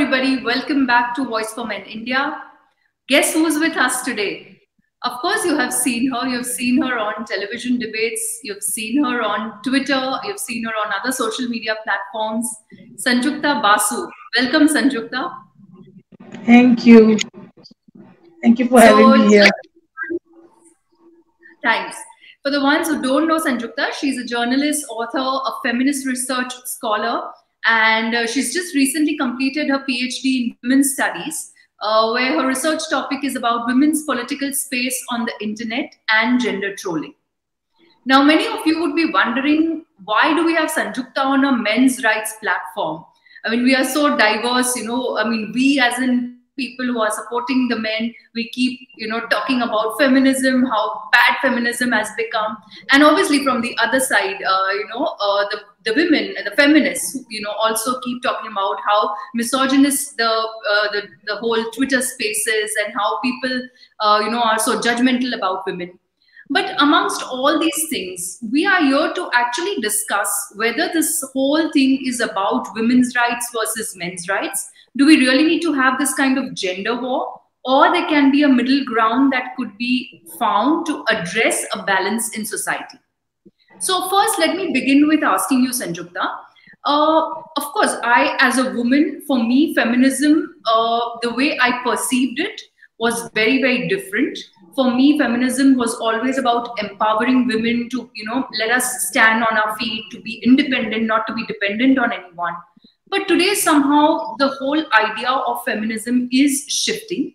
everybody. Welcome back to Voice for Men India. Guess who's with us today? Of course, you have seen her. You've seen her on television debates. You've seen her on Twitter. You've seen her on other social media platforms. Sanjukta Basu. Welcome, Sanjukta. Thank you. Thank you for having me here. Thanks. For the ones who don't know Sanjukta, she's a journalist, author, a feminist research scholar, and she's just recently completed her PhD in women's studies, where her research topic is about women's political space on the internet and gender trolling. Now, many of you would be wondering, why do we have Sanjukta on a men's rights platform? I mean, we are so diverse, you know, I mean, we as in people who are supporting the men, we keep, you know, talking about feminism, how bad feminism has become, and obviously from the other side, you know, the women, the feminists, you know, also keep talking about how misogynist the whole Twitter space is, and how people, you know, are so judgmental about women. But amongst all these things, we are here to actually discuss whether this whole thing is about women's rights versus men's rights. Do we really need to have this kind of gender war? Or there can be a middle ground that could be found to address a balance in society. So first, let me begin with asking you, Sanjukta. Of course, I, as a woman, for me, feminism, the way I perceived it was very, very different. For me, feminism was always about empowering women to, you know, let us stand on our feet, to be independent, not to be dependent on anyone. But today, somehow, the whole idea of feminism is shifting.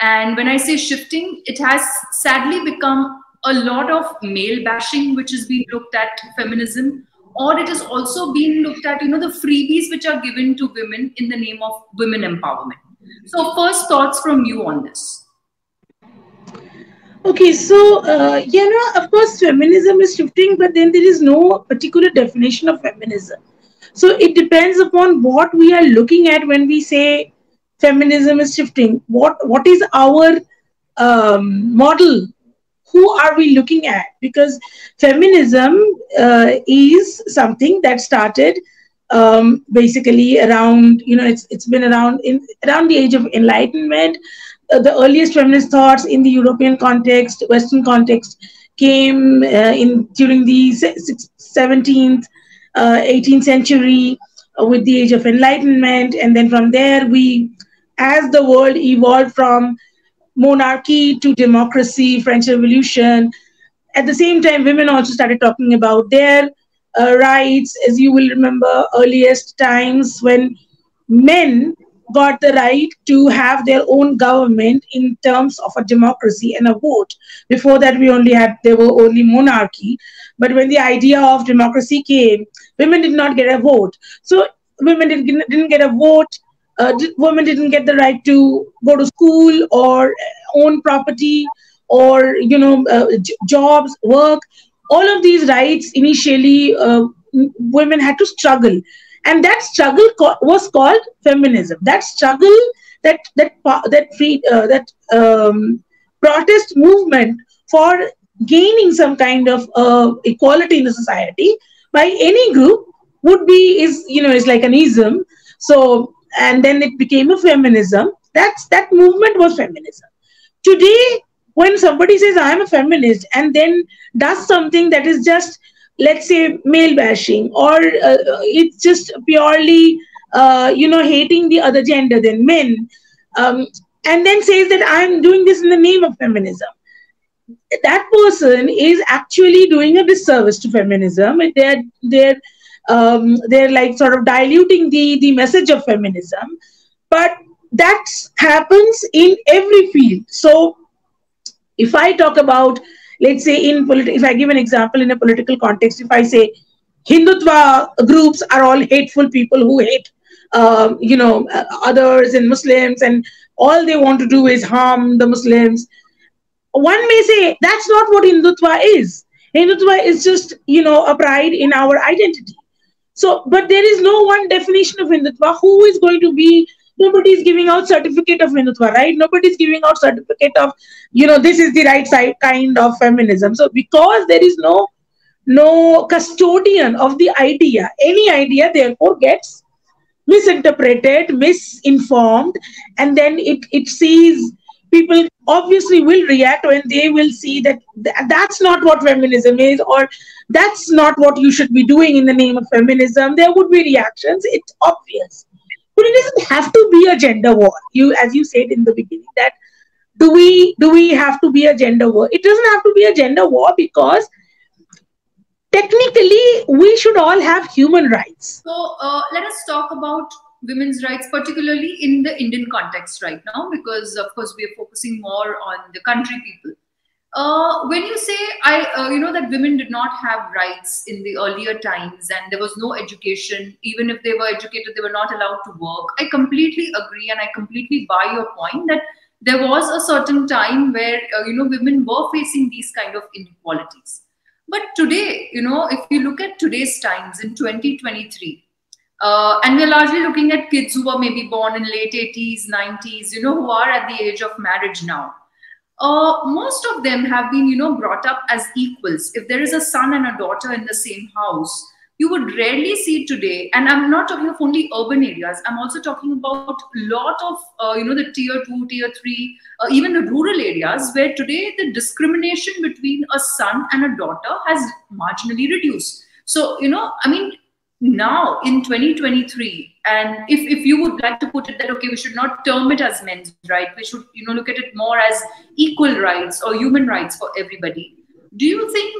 And when I say shifting, it has sadly become a lot of male bashing, which is being looked at feminism, or it has also been looked at, you know, the freebies which are given to women in the name of women empowerment. So first thoughts from you on this. Okay, so, yeah, no, of course, feminism is shifting, but then there is no particular definition of feminism. So it depends upon what we are looking at when we say feminism is shifting. What is our model? Who are we looking at? Because feminism is something that started basically around, you know, it's been around around the age of enlightenment. The earliest feminist thoughts in the European context, Western context, came during the 17th, 18th century with the age of enlightenment. And then from there, as the world evolved from monarchy to democracy, French Revolution, at the same time, women also started talking about their rights. As you will remember, earliest times when men got the right to have their own government in terms of a democracy and a vote. Before that, there were only monarchy. But when the idea of democracy came, women did not get a vote. So women didn't get a vote. Women didn't get the right to go to school or own property or, you know, jobs, work. All of these rights, initially, women had to struggle. And that struggle was called feminism. That struggle, that protest movement for gaining some kind of equality in the society by any group is like an ism. So, and then it became a feminism. That movement was feminism. Today, when somebody says I'm a feminist and then does something that is just, let's say, male bashing, or it's just purely, you know, hating the other gender than men, and then says that I'm doing this in the name of feminism, that person is actually doing a disservice to feminism. They're like sort of diluting the message of feminism. But that happens in every field. So if I talk about, let's say, if I give an example in a political context, if I say Hindutva groups are all hateful people who hate, you know, others and Muslims, and all they want to do is harm the Muslims, one may say that's not what Hindutva is. Hindutva is just, you know, a pride in our identity. So, but there is no one definition of Hindutva. Who is going to be? Nobody is giving out certificate of Hindutva, right? Nobody is giving out certificate of, you know, this is the right side kind of feminism. So because there is no custodian of the idea, any idea therefore gets misinterpreted, misinformed, and then it sees people obviously will react when they will see that that's not what feminism is, or that's not what you should be doing in the name of feminism. There would be reactions. It's obvious. But it doesn't have to be a gender war. As you said in the beginning, that do we have to be a gender war? It doesn't have to be a gender war, because technically we should all have human rights. So let us talk about women's rights, particularly in the Indian context right now, because of course we are focusing more on the country people. When you say, you know, that women did not have rights in the earlier times and there was no education, even if they were educated, they were not allowed to work. I completely agree, and I completely buy your point that there was a certain time where, you know, women were facing these kind of inequalities. But today, you know, if you look at today's times in 2023, and we're largely looking at kids who were maybe born in late 80s, 90s, you know, who are at the age of marriage now. Most of them have been, you know, brought up as equals. If there is a son and a daughter in the same house, you would rarely see today, and I'm not talking of only urban areas, I'm also talking about a lot of, you know, the tier 2, tier 3, even the rural areas, where today the discrimination between a son and a daughter has marginally reduced. So, you know, I mean, now in 2023, and if you would like to put it that, okay, we should not term it as men's right, we should, you know, look at it more as equal rights or human rights for everybody. Do you think,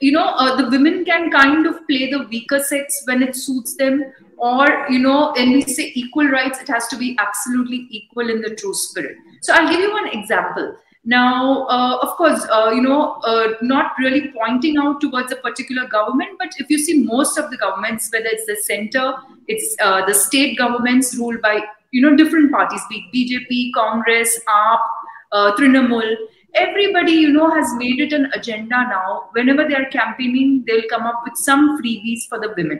you know, the women can kind of play the weaker sex when it suits them? Or, you know, when we say equal rights, it has to be absolutely equal in the true spirit. So I'll give you one example. Now, of course, you know, not really pointing out towards a particular government, but if you see most of the governments, whether it's the center, it's the state governments ruled by, you know, different parties, be it BJP, Congress, AAP, Trinamul, everybody, you know, has made it an agenda now. Whenever they are campaigning, they'll come up with some freebies for the women.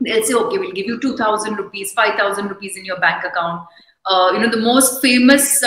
They'll say, okay, we'll give you 2,000 rupees, 5,000 rupees in your bank account. You know, the most famous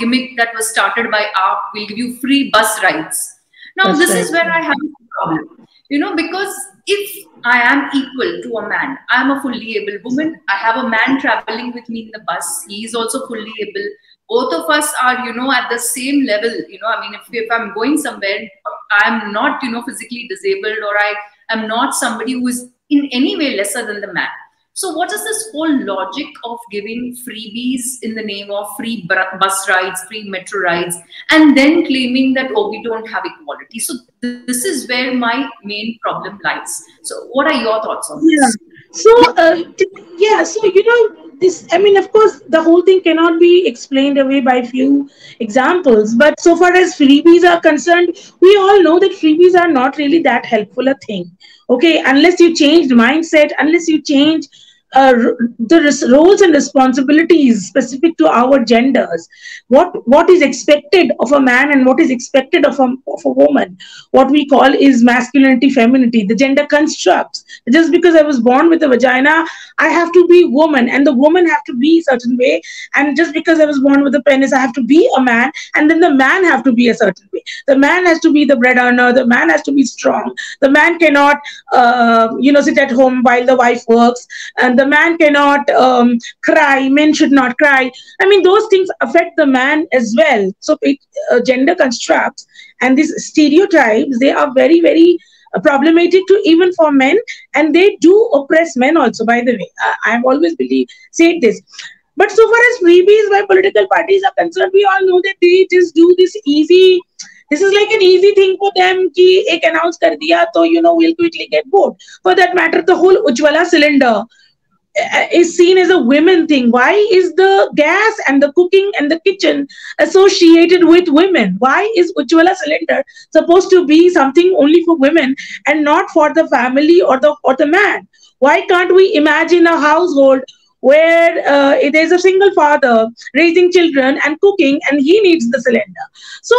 gimmick that was started by AAP, we'll give you free bus rides. Now, this is where I have a problem, you know, because if I am equal to a man, I'm a fully able woman, I have a man traveling with me in the bus, he is also fully able. Both of us are, you know, at the same level, you know, I mean, if I'm going somewhere, I'm not, you know, physically disabled, or I am not somebody who is in any way lesser than the man. So what is this whole logic of giving freebies in the name of free bus rides, free metro rides, and then claiming that, oh, we don't have equality? So this is where my main problem lies. So what are your thoughts on this? Yeah. So, yeah, so, you know, this, I mean, of course, the whole thing cannot be explained away by few examples. But so far as freebies are concerned, we all know that freebies are not really that helpful a thing. Okay, unless you change the mindset, unless you change the roles and responsibilities specific to our genders, what is expected of a man and what is expected of a woman, what we call is masculinity, femininity, the gender constructs. Just because I was born with a vagina, I have to be woman, and the woman have to be a certain way, and just because I was born with a penis, I have to be a man, and then the man have to be a certain way. The man has to be the bread earner, the man has to be strong, the man cannot you know, sit at home while the wife works, and the man cannot cry, men should not cry. I mean, those things affect the man as well. So gender constructs and these stereotypes, they are very, very problematic to even for men, and they do oppress men also, by the way. I've always said this. But so far as freebies by political parties are concerned, we all know that they just do this easy. This is like an easy thing for them, ki ek announce kar diya, so, you know, we'll quickly get bored. For that matter, the whole Ujjwala cylinder is seen as a women thing. Why is the gas and the cooking and the kitchen associated with women? Why is Ujjwala cylinder supposed to be something only for women and not for the family or the man? Why can't we imagine a household where there's a single father raising children and cooking, and he needs the cylinder? So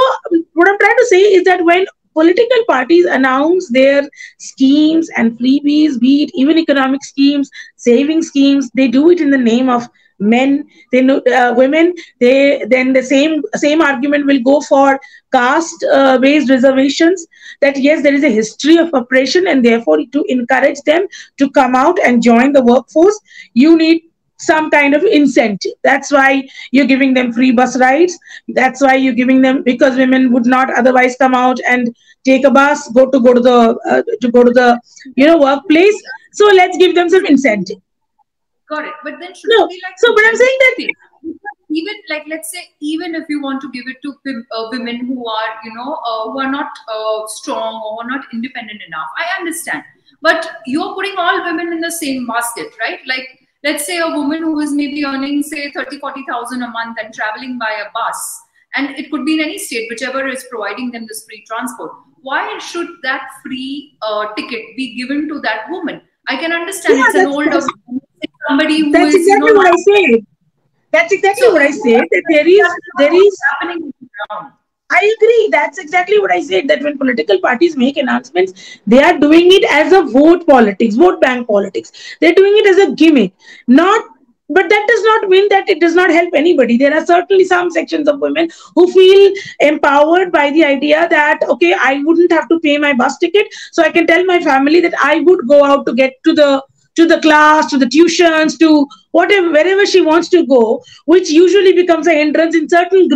what I'm trying to say is that when political parties announce their schemes and freebies, be it even economic schemes, saving schemes, they do it in the name of men, they know women, they then the same argument will go for caste based reservations, that yes, there is a history of oppression, and therefore to encourage them to come out and join the workforce, you need some kind of incentive. That's why you're giving them free bus rides. That's why you're giving them, because women would not otherwise come out and take a bus, go to the workplace. So let's give them some incentive. Got it. But then should it be like, so? But I'm saying that even like, let's say, even if you want to give it to women who are who are not strong or who are not independent enough, I understand. But you're putting all women in the same basket, right? Like, let's say a woman who is maybe earning, say, 30,000-40,000 a month and traveling by a bus, and it could be in any state, whichever is providing them this free transport. Why should that free ticket be given to that woman? I can understand it's an older woman, somebody who is... Exactly what I said. That's exactly what I said. That there is happening on the ground. I agree. That's exactly what I said, that when political parties make announcements, they are doing it as a vote politics, vote bank politics. They're doing it as a gimmick. But that does not mean that it does not help anybody. There are certainly some sections of women who feel empowered by the idea that, okay, I wouldn't have to pay my bus ticket, so I can tell my family that I would go out to get to the class, to the tuitions, to whatever, wherever she wants to go, which usually becomes a hindrance in certain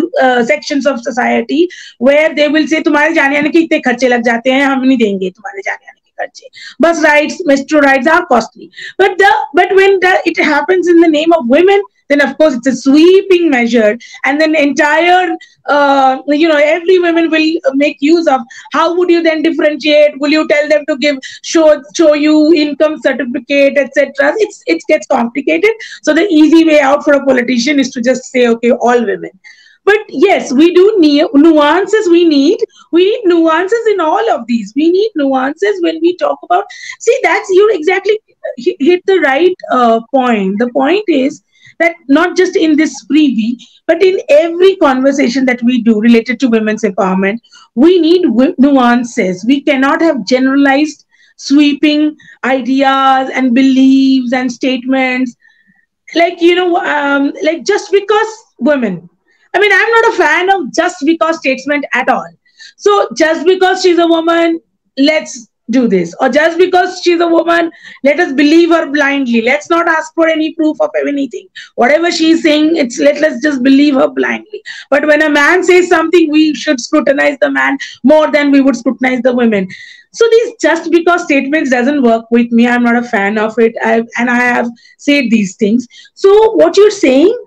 sections of society, where they will say, "Tumhare jaane aane ke itne kharche lag jate hain, hum nahi denge tumhare jaane aane ke kharche." Bus rides, metro rides are costly. But when it happens in the name of women, then of course it's a sweeping measure, and then entire every woman will make use of. How would you then differentiate? Will you tell them to show you income certificate, etc.? It gets complicated. So the easy way out for a politician is to just say, okay, all women. But yes, we do need nuances. We need nuances in all of these. We need nuances when we talk about. See, that's, you exactly hit the right point. The point is that not just in this freebie, but in every conversation that we do related to women's empowerment, we need nuances. We cannot have generalized, sweeping ideas and beliefs and statements. Like, like just because women. I mean, I'm not a fan of just because statement at all. So just because she's a woman, let's do this, or just because she's a woman, let us believe her blindly. Let's not ask for any proof of anything. Whatever she's saying, let's just believe her blindly. But when a man says something, we should scrutinize the man more than we would scrutinize the women. So these just because statements doesn't work with me. I'm not a fan of it, and I have said these things. So what you're saying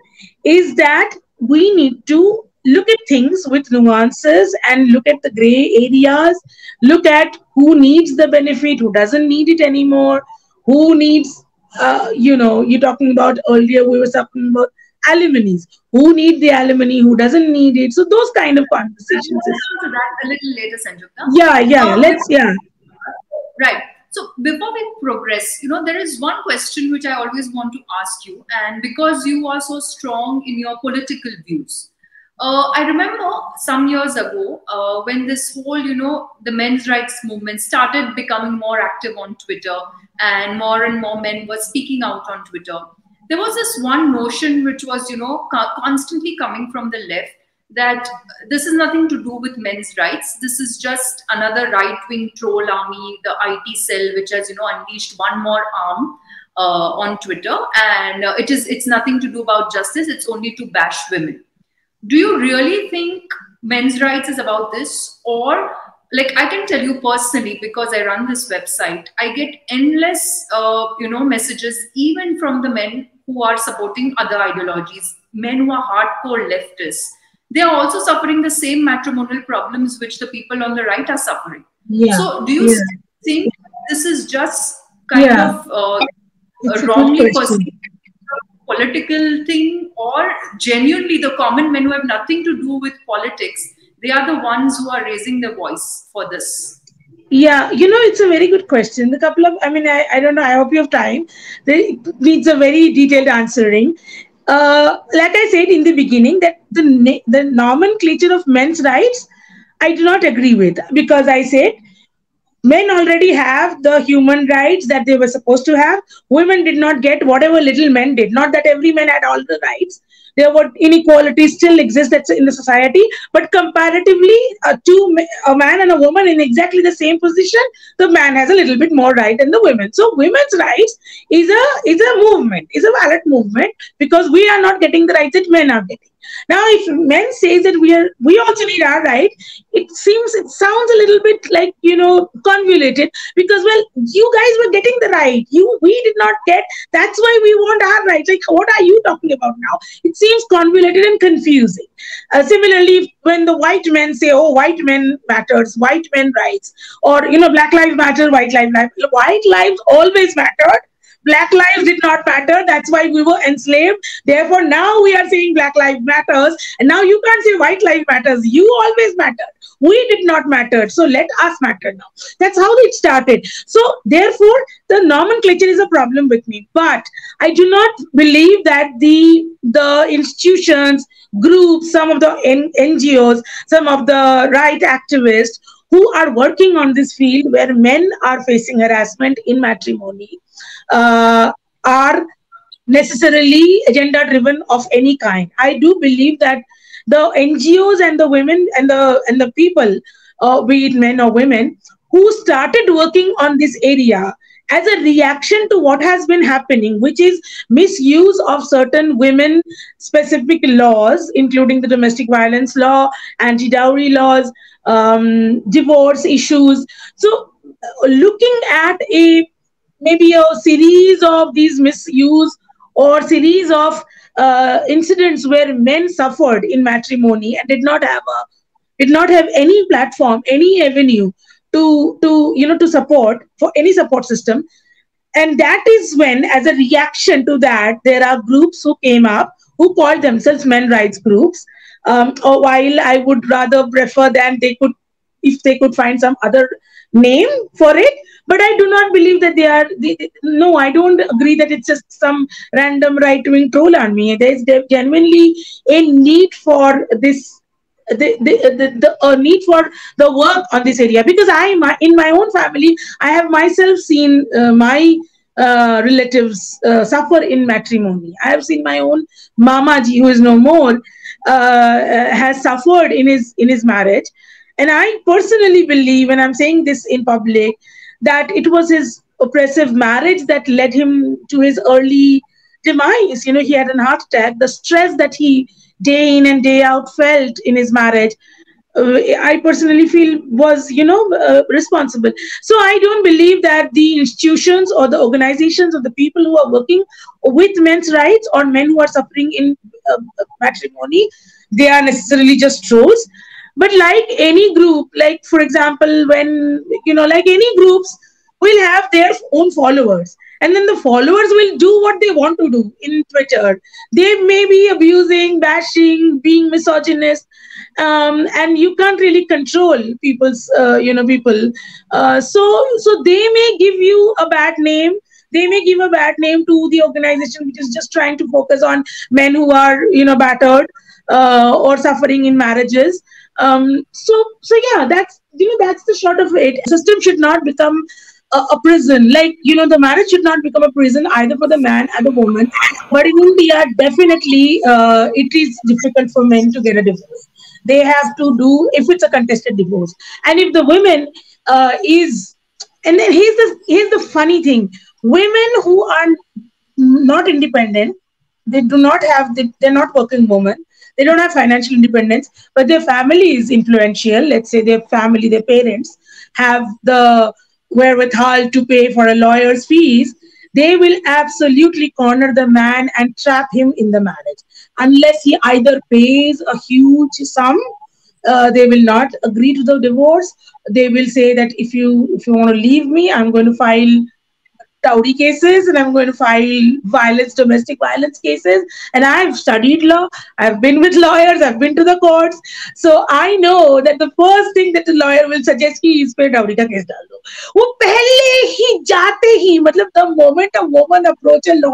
is that we need to look at things with nuances and look at the gray areas, look at who needs the benefit, who doesn't need it anymore, who needs, you're talking about earlier, we were talking about alimonies, who need the alimony, who doesn't need it. So those kind of conversations. We'll come to that a little later, Sanjukta. Right. So before we progress, there is one question which I always want to ask you, and because you are so strong in your political views. I remember some years ago when this whole, the men's rights movement started becoming more active on Twitter, and more men were speaking out on Twitter. There was this one notion which was, constantly coming from the left, that this is nothing to do with men's rights. This is just another right-wing troll army, the IT cell, which has, unleashed one more arm on Twitter. And it's nothing to do about justice. It's only to bash women. Do you really think men's rights is about this? Or, like, I can tell you personally, because I run this website, I get endless, messages, even from the men who are supporting other ideologies, men who are hardcore leftists. They are also suffering the same matrimonial problems which the people on the right are suffering. Yeah. So do you think this is just kind of wrongly perceived political thing, or genuinely the common men who have nothing to do with politics, they are the ones who are raising their voice for this? Yeah, it's a very good question. The couple of, I don't know, I hope you have time. It needs a very detailed answering. Like I said in the beginning, that the nomenclature of men's rights, I do not agree with, because I said Men already have the human rights that they were supposed to have. Women did not get whatever little men did. Not that every man had all the rights. There were inequalities still exist in the society. But comparatively, a man and a woman in exactly the same position, the man has a little bit more right than the women. So women's rights is a movement, is a valid movement, because we are not getting the rights that men are getting. Now, if men say that we also need our right, it sounds a little bit like, convoluted, because, well, you guys were getting the right. We did not get. That's why we want our rights. Like, what are you talking about now? It seems convoluted and confusing. Similarly, when the white men say, oh, white men matters, white men rights, or, black lives matter, white lives always mattered. Black lives did not matter. That's why we were enslaved. Therefore, now we are saying black lives matters. And now you can't say white life matters. You always mattered. We did not matter. So let us matter now. That's how it started. So therefore, the nomenclature is a problem with me. But I do not believe that the institutions, groups, some of the NGOs, some of the right activists who are working on this field where men are facing harassment in matrimony are necessarily agenda-driven of any kind. I do believe that the NGOs and the women and the people, be it men or women, who started working on this area as a reaction to what has been happening, which is misuse of certain women-specific laws, including the domestic violence law, anti-dowry laws, divorce issues. So looking at maybe a series of these misuse or series of incidents where men suffered in matrimony and did not have any platform, any avenue to support for any support system. And that is when, as a reaction to that, there are groups who came up who called themselves men rights groups. Or while I would rather prefer that if they could find some other name for it. But I do not believe that I don't agree that it's just some random right-wing troll on me. There is genuinely a need for this, a need for the work on this area. Because in my own family, I have myself seen my relatives suffer in matrimony. I have seen my own Mamaji, who is no more, has suffered in his marriage. And I personally believe, and I'm saying this in public, that it was his oppressive marriage that led him to his early demise. He had a heart attack. The stress that he day in and day out felt in his marriage, I personally feel was, responsible. So I don't believe that the institutions or the organizations or the people who are working with men's rights or men who are suffering in matrimony, they are necessarily just trolls. But like any group, like, for example, when, like any groups will have their own followers, and then the followers will do what they want to do in Twitter. They may be abusing, bashing, being misogynist, and you can't really control people's, people. So they may give you a bad name. They may give a bad name to the organization, which is just trying to focus on men who are, battered or suffering in marriages. That's that's the short of it. System should not become a prison. Like, the marriage should not become a prison either for the man and the woman. But in India, definitely, it is difficult for men to get a divorce. They have to do if it's a contested divorce, and if the women is. And then here's the funny thing: women who are not independent, they're not working women. They don't have financial independence, but their family is influential. Let's say their parents have the wherewithal to pay for a lawyer's fees. They will absolutely corner the man and trap him in the marriage. Unless he either pays a huge sum, they will not agree to the divorce. They will say that if you want to leave me, I'm going to file dowry cases, and I'm going to file domestic violence cases. And I've studied law. I've been with lawyers. I've been to the courts. So I know that the first thing that the lawyer will suggest is to dowry case. The moment a woman approaches a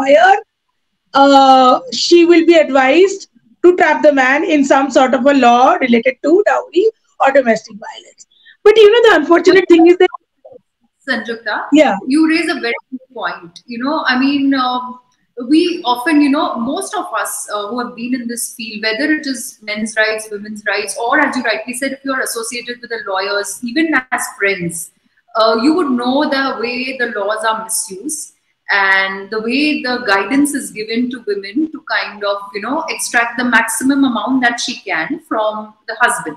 lawyer, she will be advised to trap the man in some sort of a law related to dowry or domestic violence. But the unfortunate thing is that Sanjukta, you raise a very good point. You know, I mean, we often, you know, most of us who have been in this field, whether it is men's rights, women's rights, or as you rightly said, if you're associated with the lawyers, even as friends, you would know the way the laws are misused and the way the guidance is given to women to kind of, you know, extract the maximum amount that she can from the husband.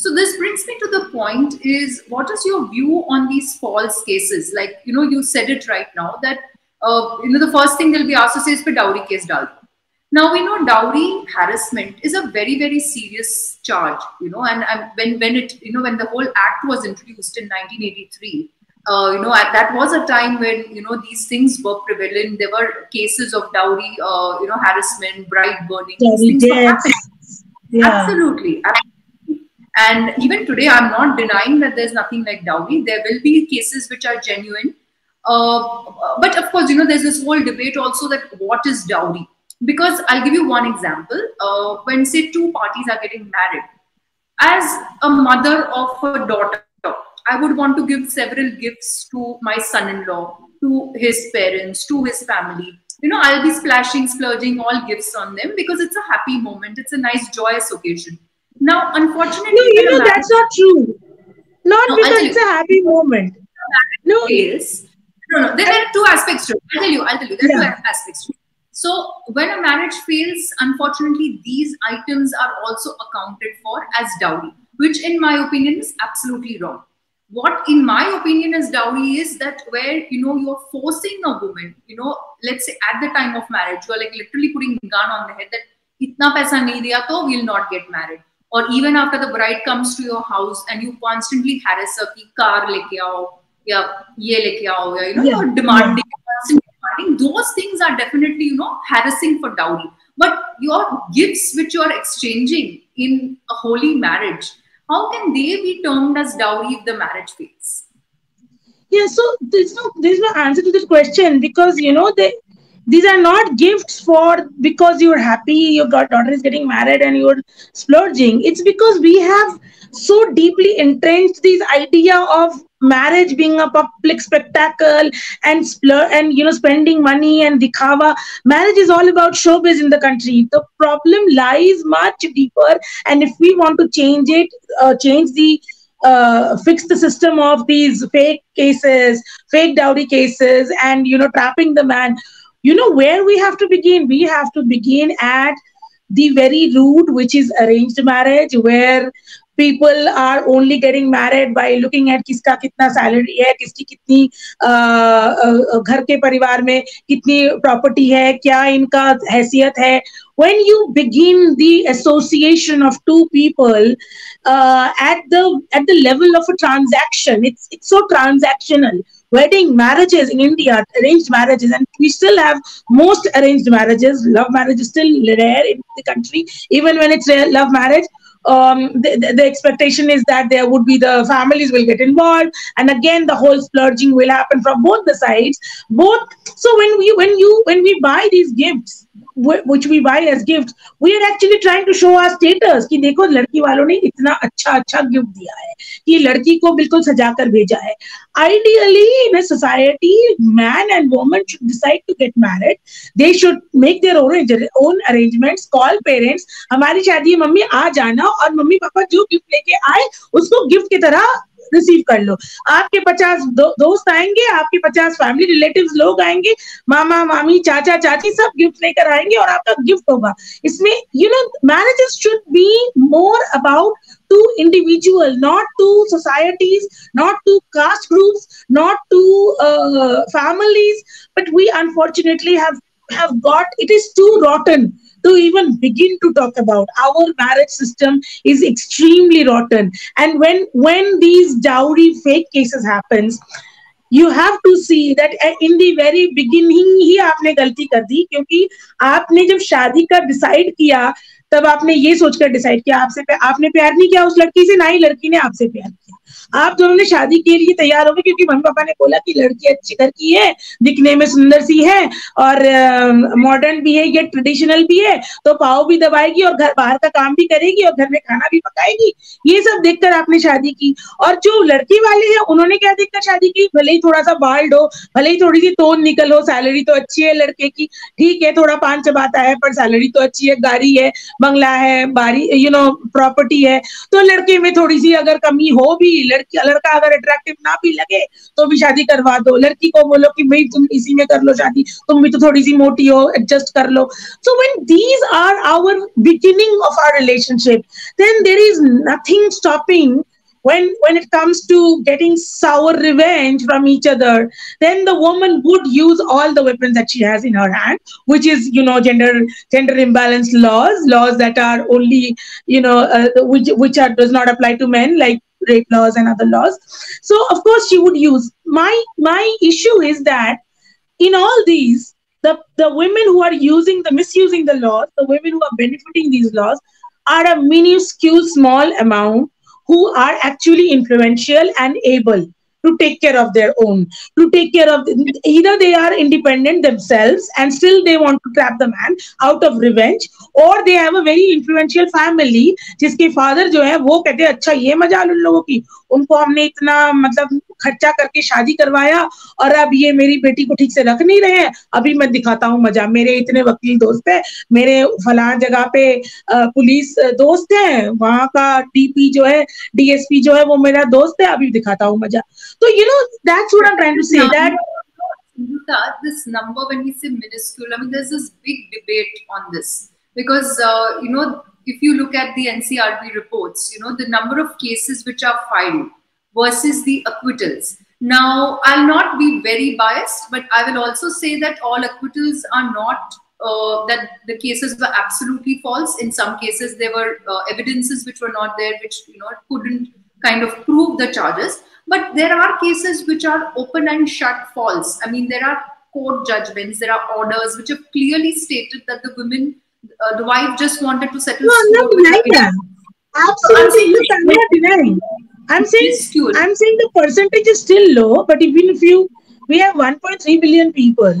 So this brings me to the point is, what is your view on these false cases? Like, you know, you said it right now that, you know, the first thing they'll be asked to say is, dowry case dal. Now we know dowry harassment is a very, very serious charge, you know, and when it, you know, when the whole act was introduced in 1983, you know, that was a time when, you know, these things were prevalent. There were cases of dowry, you know, harassment, bride burning. Absolutely. And even today, I'm not denying that there's nothing like dowry. There will be cases which are genuine. But of course, you know, there's this whole debate also that what is dowry? Because I'll give you one example. When, say, two parties are getting married, as a mother of a daughter, I would want to give several gifts to my son-in-law, to his parents, to his family. You know, I'll be splashing, splurging all gifts on them because it's a happy moment. It's a nice, joyous occasion. Now, unfortunately, no, you know, that's not true. Not because it's a happy moment. No, no, there are two aspects to it. I'll tell you. There are two aspects to it. So, when a marriage fails, unfortunately, these items are also accounted for as dowry, which, in my opinion, is absolutely wrong. What, in my opinion, is dowry is that where, you know, you are forcing a woman, you know, let's say at the time of marriage, you are like literally putting a gun on the head that itna paisa nahi diya to we'll not get married. Or even after the bride comes to your house and you constantly harass her, ki car leke aao, ya ye leke aao, ya, you know, you're demanding, those things are definitely, you know, harassing for dowry. But your gifts which you are exchanging in a holy marriage, how can they be termed as dowry if the marriage fails? Yeah, so there's no answer to this question because, you know, these are not gifts for because you're happy, your daughter is getting married and you're splurging. It's because we have so deeply entrenched this idea of marriage being a public spectacle and you know, spending money and dikhava. Marriage is all about showbiz in the country. The problem lies much deeper, and if we want to change it, fix the system of these fake cases, fake dowry cases, and, you know, trapping the man, you know where we have to begin? We have to begin at the very root, which is arranged marriage, where people are only getting married by looking at kiska kitna salary hai, kiski kitni ghar ke parivar mein kitni property hai, kya inka haisiyat hai. When you begin the association of two people at the level of a transaction, it's so transactional. Wedding marriages in India, arranged marriages, and we still have most arranged marriages. Love marriage is still rare in the country. Even when it's a love marriage, the expectation is that there would be the families will get involved, and again the whole splurging will happen from both the sides. So when we buy these gifts, which we buy as gifts, we are actually trying to show our status. कि देखो लड़की वालों ने इतना अच्छा अच्छा gift दिया है कि लड़की को बिल्कुल सजा कर भेजा है. Ideally, in a society, man and woman should decide to get married. They should make their own arrangements. Call parents. हमारी शादी है मम्मी आ जाना और मम्मी पापा जो gift लेके आए उसको gift की तरह रिसीव कर लो. आपके 50 दोस्त आएंगे, आपके 50 फैमिली रिलेटिव्स लोग आएंगे, मामा मामी चाचा चाची सब गिफ्ट लेकर आएंगे और आपका गिफ्ट होगा. इसमें you know marriages should be more about to individual, not to societies, not to caste groups, not to families. But we unfortunately have got it is to rotten to even begin to talk about. Our marriage system is extremely rotten, and when these dowry fake cases happens, you have to see that in the very beginning ही आपने गलती कर दी, क्योंकि आपने जब शादी का decide किया तब आपने ये सोचकर decide किया आपसे आपने प्यार नहीं किया उस लड़की से, ना ही लड़की ने आपसे प्यार किया. आप दोनों ने शादी के लिए तैयार हो गए क्योंकि मम्मी पापा ने बोला कि लड़की अच्छी घर की है, दिखने में सुंदर सी है और मॉडर्न भी है या ट्रेडिशनल भी है, तो पाव भी दबाएगी और घर बाहर का काम भी करेगी और घर में खाना भी पकाएगी। ये सब देखकर आपने शादी की। और जो लड़की वाले हैं उन्होंने क्या देखकर शादी की, भले ही थोड़ा सा बाल्ड हो, भले ही थोड़ी सी तोन निकल हो, सैलरी तो अच्छी है लड़के की, ठीक है थोड़ा पान चबाता है पर सैलरी तो अच्छी है, गाड़ी है, बंगला है, बारी प्रॉपर्टी है। तो लड़के में थोड़ी सी अगर कमी हो भी, लड़का अगर अट्रैक्टिव ना भी लगे तो भी शादी करवा दो। लड़की को बोलो कि भाई तुम इसी में कर लो शादी, तुम भी तो थोड़ी सी मोटी हो, एडजस्ट कर लो। So when these are our beginning of our relationship then there is nothing stopping when it comes to getting sour revenge from each other. Then the woman would use all the weapons that she has in her hand, which is gender imbalance laws that are only which does not apply to men, like rape laws and other laws. So of course she would use. My issue is that in all these the women who are misusing the laws, the women who are benefiting these laws are a minuscule small amount who are actually influential and able to take care of their own, to take care of, either they are independent themselves and still they want to trap the man out of revenge, or they have a very influential family जिसके father जो है वो कहते हैं अच्छा ये मजाल उन लोगों की, उनको हमने इतना मतलब खर्चा करके शादी करवाया और अब ये मेरी बेटी को ठीक से रख नहीं रहे हैं, अभी मैं दिखाता हूँ मजा, मेरे इतने वकील दोस्त है, मेरे फलां जगह पे पुलिस दोस्त है, वहां का डीपी जो है, डीएसपी जो है वो मेरा दोस्त है, अभी दिखाता हूँ मजा। So that's what I'm trying to say. That this number, when we say minuscule, I mean there's this big debate on this because if you look at the NCRB reports, the number of cases which are filed versus the acquittals. Now, I'll not be very biased, but I will also say that all acquittals are not that the cases were absolutely false. In some cases, there were evidences which were not there, which couldn't kind of prove the charges. But there are cases which are open and shut false. I mean, there are court judgments, there are orders which have clearly stated that the women, the wife just wanted to settle. No, I'm not denying that. Absolutely, look, I'm not denying. I'm saying the percentage is still low. But even if we have 1.3 billion people,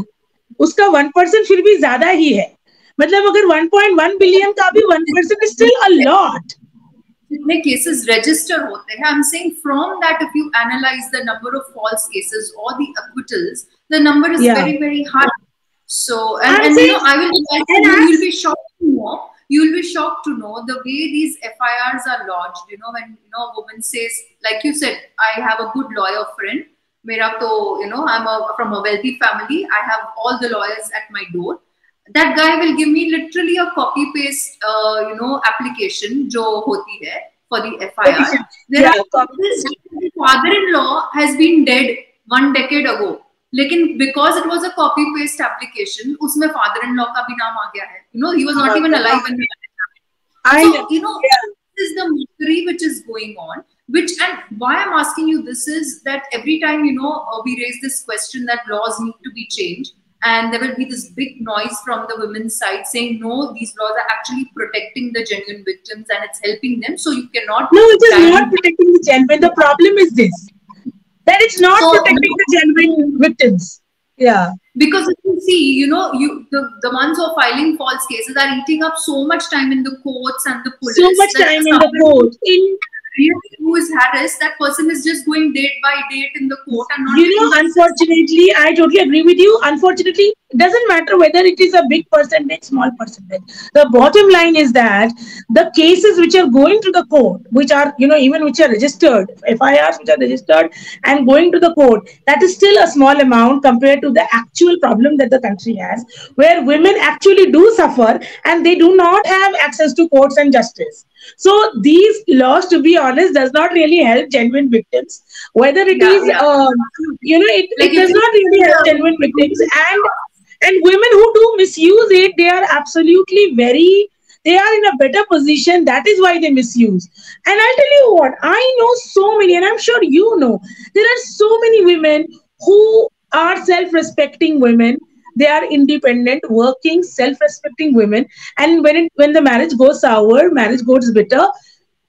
उसका 1% फिर भी ज़्यादा ही है. मतलब अगर 1.1 billion का भी 1% is still a lot. जितने केसेस रजिस्टर होते हैं, I am saying from that if you analyse the number of false cases और the acquittals, the number is very very high. So and you will be shocked to know the way these FIRs are lodged. When a woman says, like you said, I have a good lawyer friend, mera to I'm from a wealthy family, I have all the lawyers at my door. That guy will give me literally a copy paste, application, jo hoti hai for the FIR. There are copies. The father-in-law has been dead 1 decade ago. Lekin because it was a copy paste application, usme father-in-law ka bhi naam aa gaya hai. He was not even alive when that happened. This is the mystery which is going on. And why I'm asking you this is that every time we raise this question that laws need to be changed. And there will be this big noise from the women's side saying, no, these laws are actually protecting the genuine victims and it's helping them. So you cannot... No, it is not protecting the genuine. The problem is this, that it's not protecting the genuine victims. Yeah. Because if you see, the ones who are filing false cases are eating up so much time in the courts and the police. So much time in the court. Who is harassed, that person is just going date by date in the court and not... Unfortunately, I totally agree with you. Unfortunately, it doesn't matter whether it is a big percentage, small percentage. The bottom line is that the cases which are going to the court, which are, even which are registered, FIRs which are registered and going to the court, that is still a small amount compared to the actual problem that the country has, where women actually do suffer and they do not have access to courts and justice. So these laws, to be honest, does not really help genuine victims. Whether it is, it does not really help genuine victims. And women who do misuse it, they are absolutely they are in a better position. That is why they misuse. And I'll tell you what, I know so many, and I'm sure you know, there are so many women who are self-respecting women. They are independent, working, self-respecting women. And when the marriage goes sour, marriage goes bitter,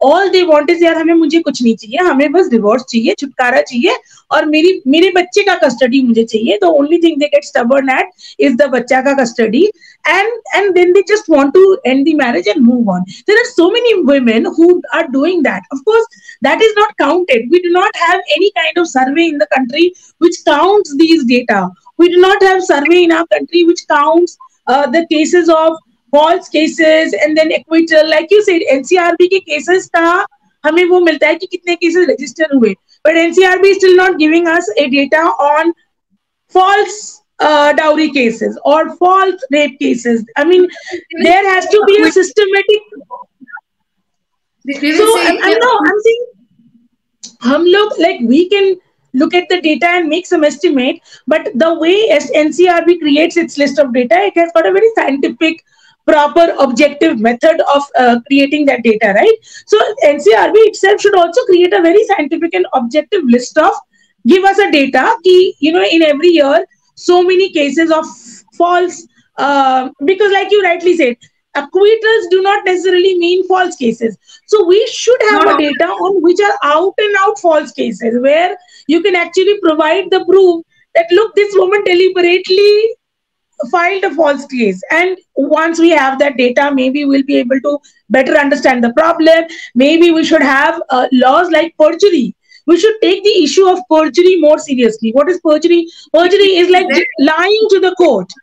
all they want is यार हमें मुझे कुछ नहीं चाहिए, हमें बस divorce चाहिए, छुटकारा चाहिए और मेरे बच्चे का कस्टडी मुझे चाहिए. The only thing they get stubborn at is the बच्चा का custody and then they just want to end the marriage and move on. There are so many women who are doing that. Of course that is not counted. We do not have any kind of survey in the country which counts these data. We do not have survey in our country which counts the cases of false cases and then acquittal. Like you said, NCRB के cases का हमें वो मिलता है कि कितने cases register हुए, but NCRB is still not giving us a data on false dowry cases or false rape cases. I mean, there has to be a systematic. So I'm saying, हम लोग like we can look at the data and make some estimate, but the way NCRB creates its list of data, it has got a very scientific, proper, objective method of creating that data, right? So NCRB itself should also create a very scientific and objective list of, give us a data ki, you know, in every year so many cases of false, because like you rightly said, acquittals do not necessarily mean false cases. So we should have a data on which are out and out false cases, where you can actually provide the proof that, look, this woman deliberately filed a false case. And once we have that data, maybe we'll be able to better understand the problem. Maybe we should have laws like perjury. We should take the issue of perjury more seriously. What is perjury? Perjury is like lying to the court.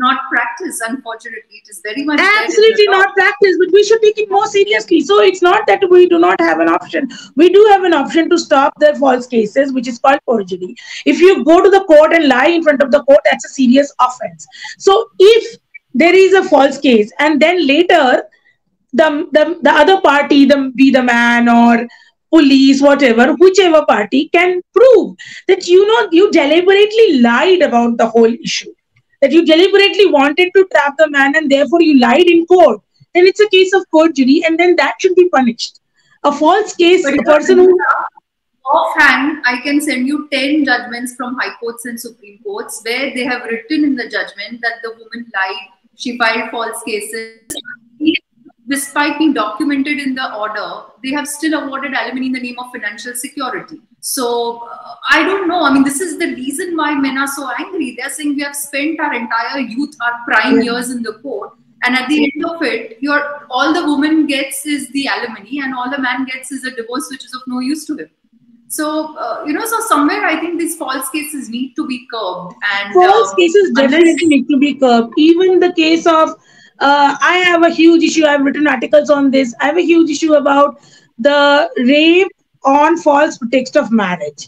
Not practice, unfortunately. It is very much absolutely not practice, but we should take it more seriously. So it's not that we do not have an option. We do have an option to stop the false cases, which is called perjury. If you go to the court and lie in front of the court, that's a serious offense. So if there is a false case and then later the other party, be the man or police, whatever, whichever party, can prove that, you know, you deliberately lied about the whole issue, that you deliberately wanted to trap the man and therefore you lied in court, then it's a case of perjury and then that should be punished. A false case, a person who... Offhand, I can send you 10 judgments from high courts and supreme courts where they have written in the judgment that the woman lied, she filed false cases. Despite being documented in the order, they have still awarded alimony in the name of financial security. So I don't know. I mean, this is the reason why men are so angry. They're saying we have spent our entire youth, our prime years in the court, and at the end of it, all the woman gets is the alimony, and all the man gets is a divorce, which is of no use to him. So so somewhere I think these false cases need to be curbed, and false cases definitely need to be curbed. Even the case of I have a huge issue. I've written articles on this. I have a huge issue about the rape on false pretext of marriage.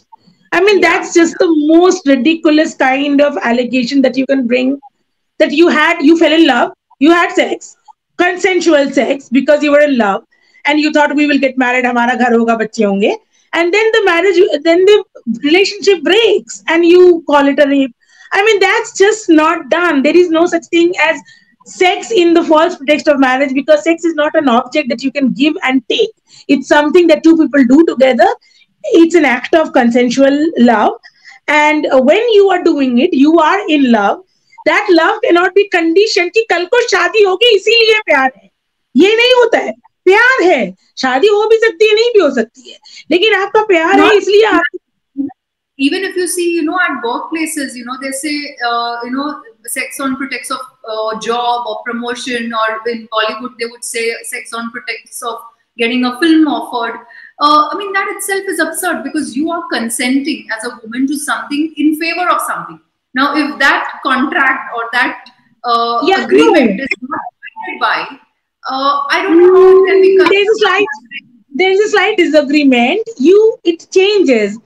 I mean, that's just the most ridiculous kind of allegation that you can bring, that you fell in love, you had sex, consensual sex, because you were in love and you thought we will get married, hamara ghar hoga, bacche honge, and then the relationship breaks and you call it a rape. I mean, that's just not done. There is no such thing as sex in the false pretext of marriage, because sex is not an object that you can give and take. It's something that two people do together. It's an act of consensual love. And when you are doing it, you are in love. That love cannot be conditioned कि कल को शादी होगी इसीलिए प्यार है. ये नहीं होता है. प्यार है. शादी हो भी सकती है, नहीं भी हो सकती है. लेकिन आपका प्यार है इसलिए आप. Even if you see, at workplaces, they say, sex on pretext of job or promotion, or in Bollywood, they would say sex on pretext of getting a film offered. I mean, that itself is absurd, because you are consenting as a woman to something in favor of something. Now, if that contract or that agreement is not provided by, I don't know how it can be consented. There's a slight disagreement. It changes.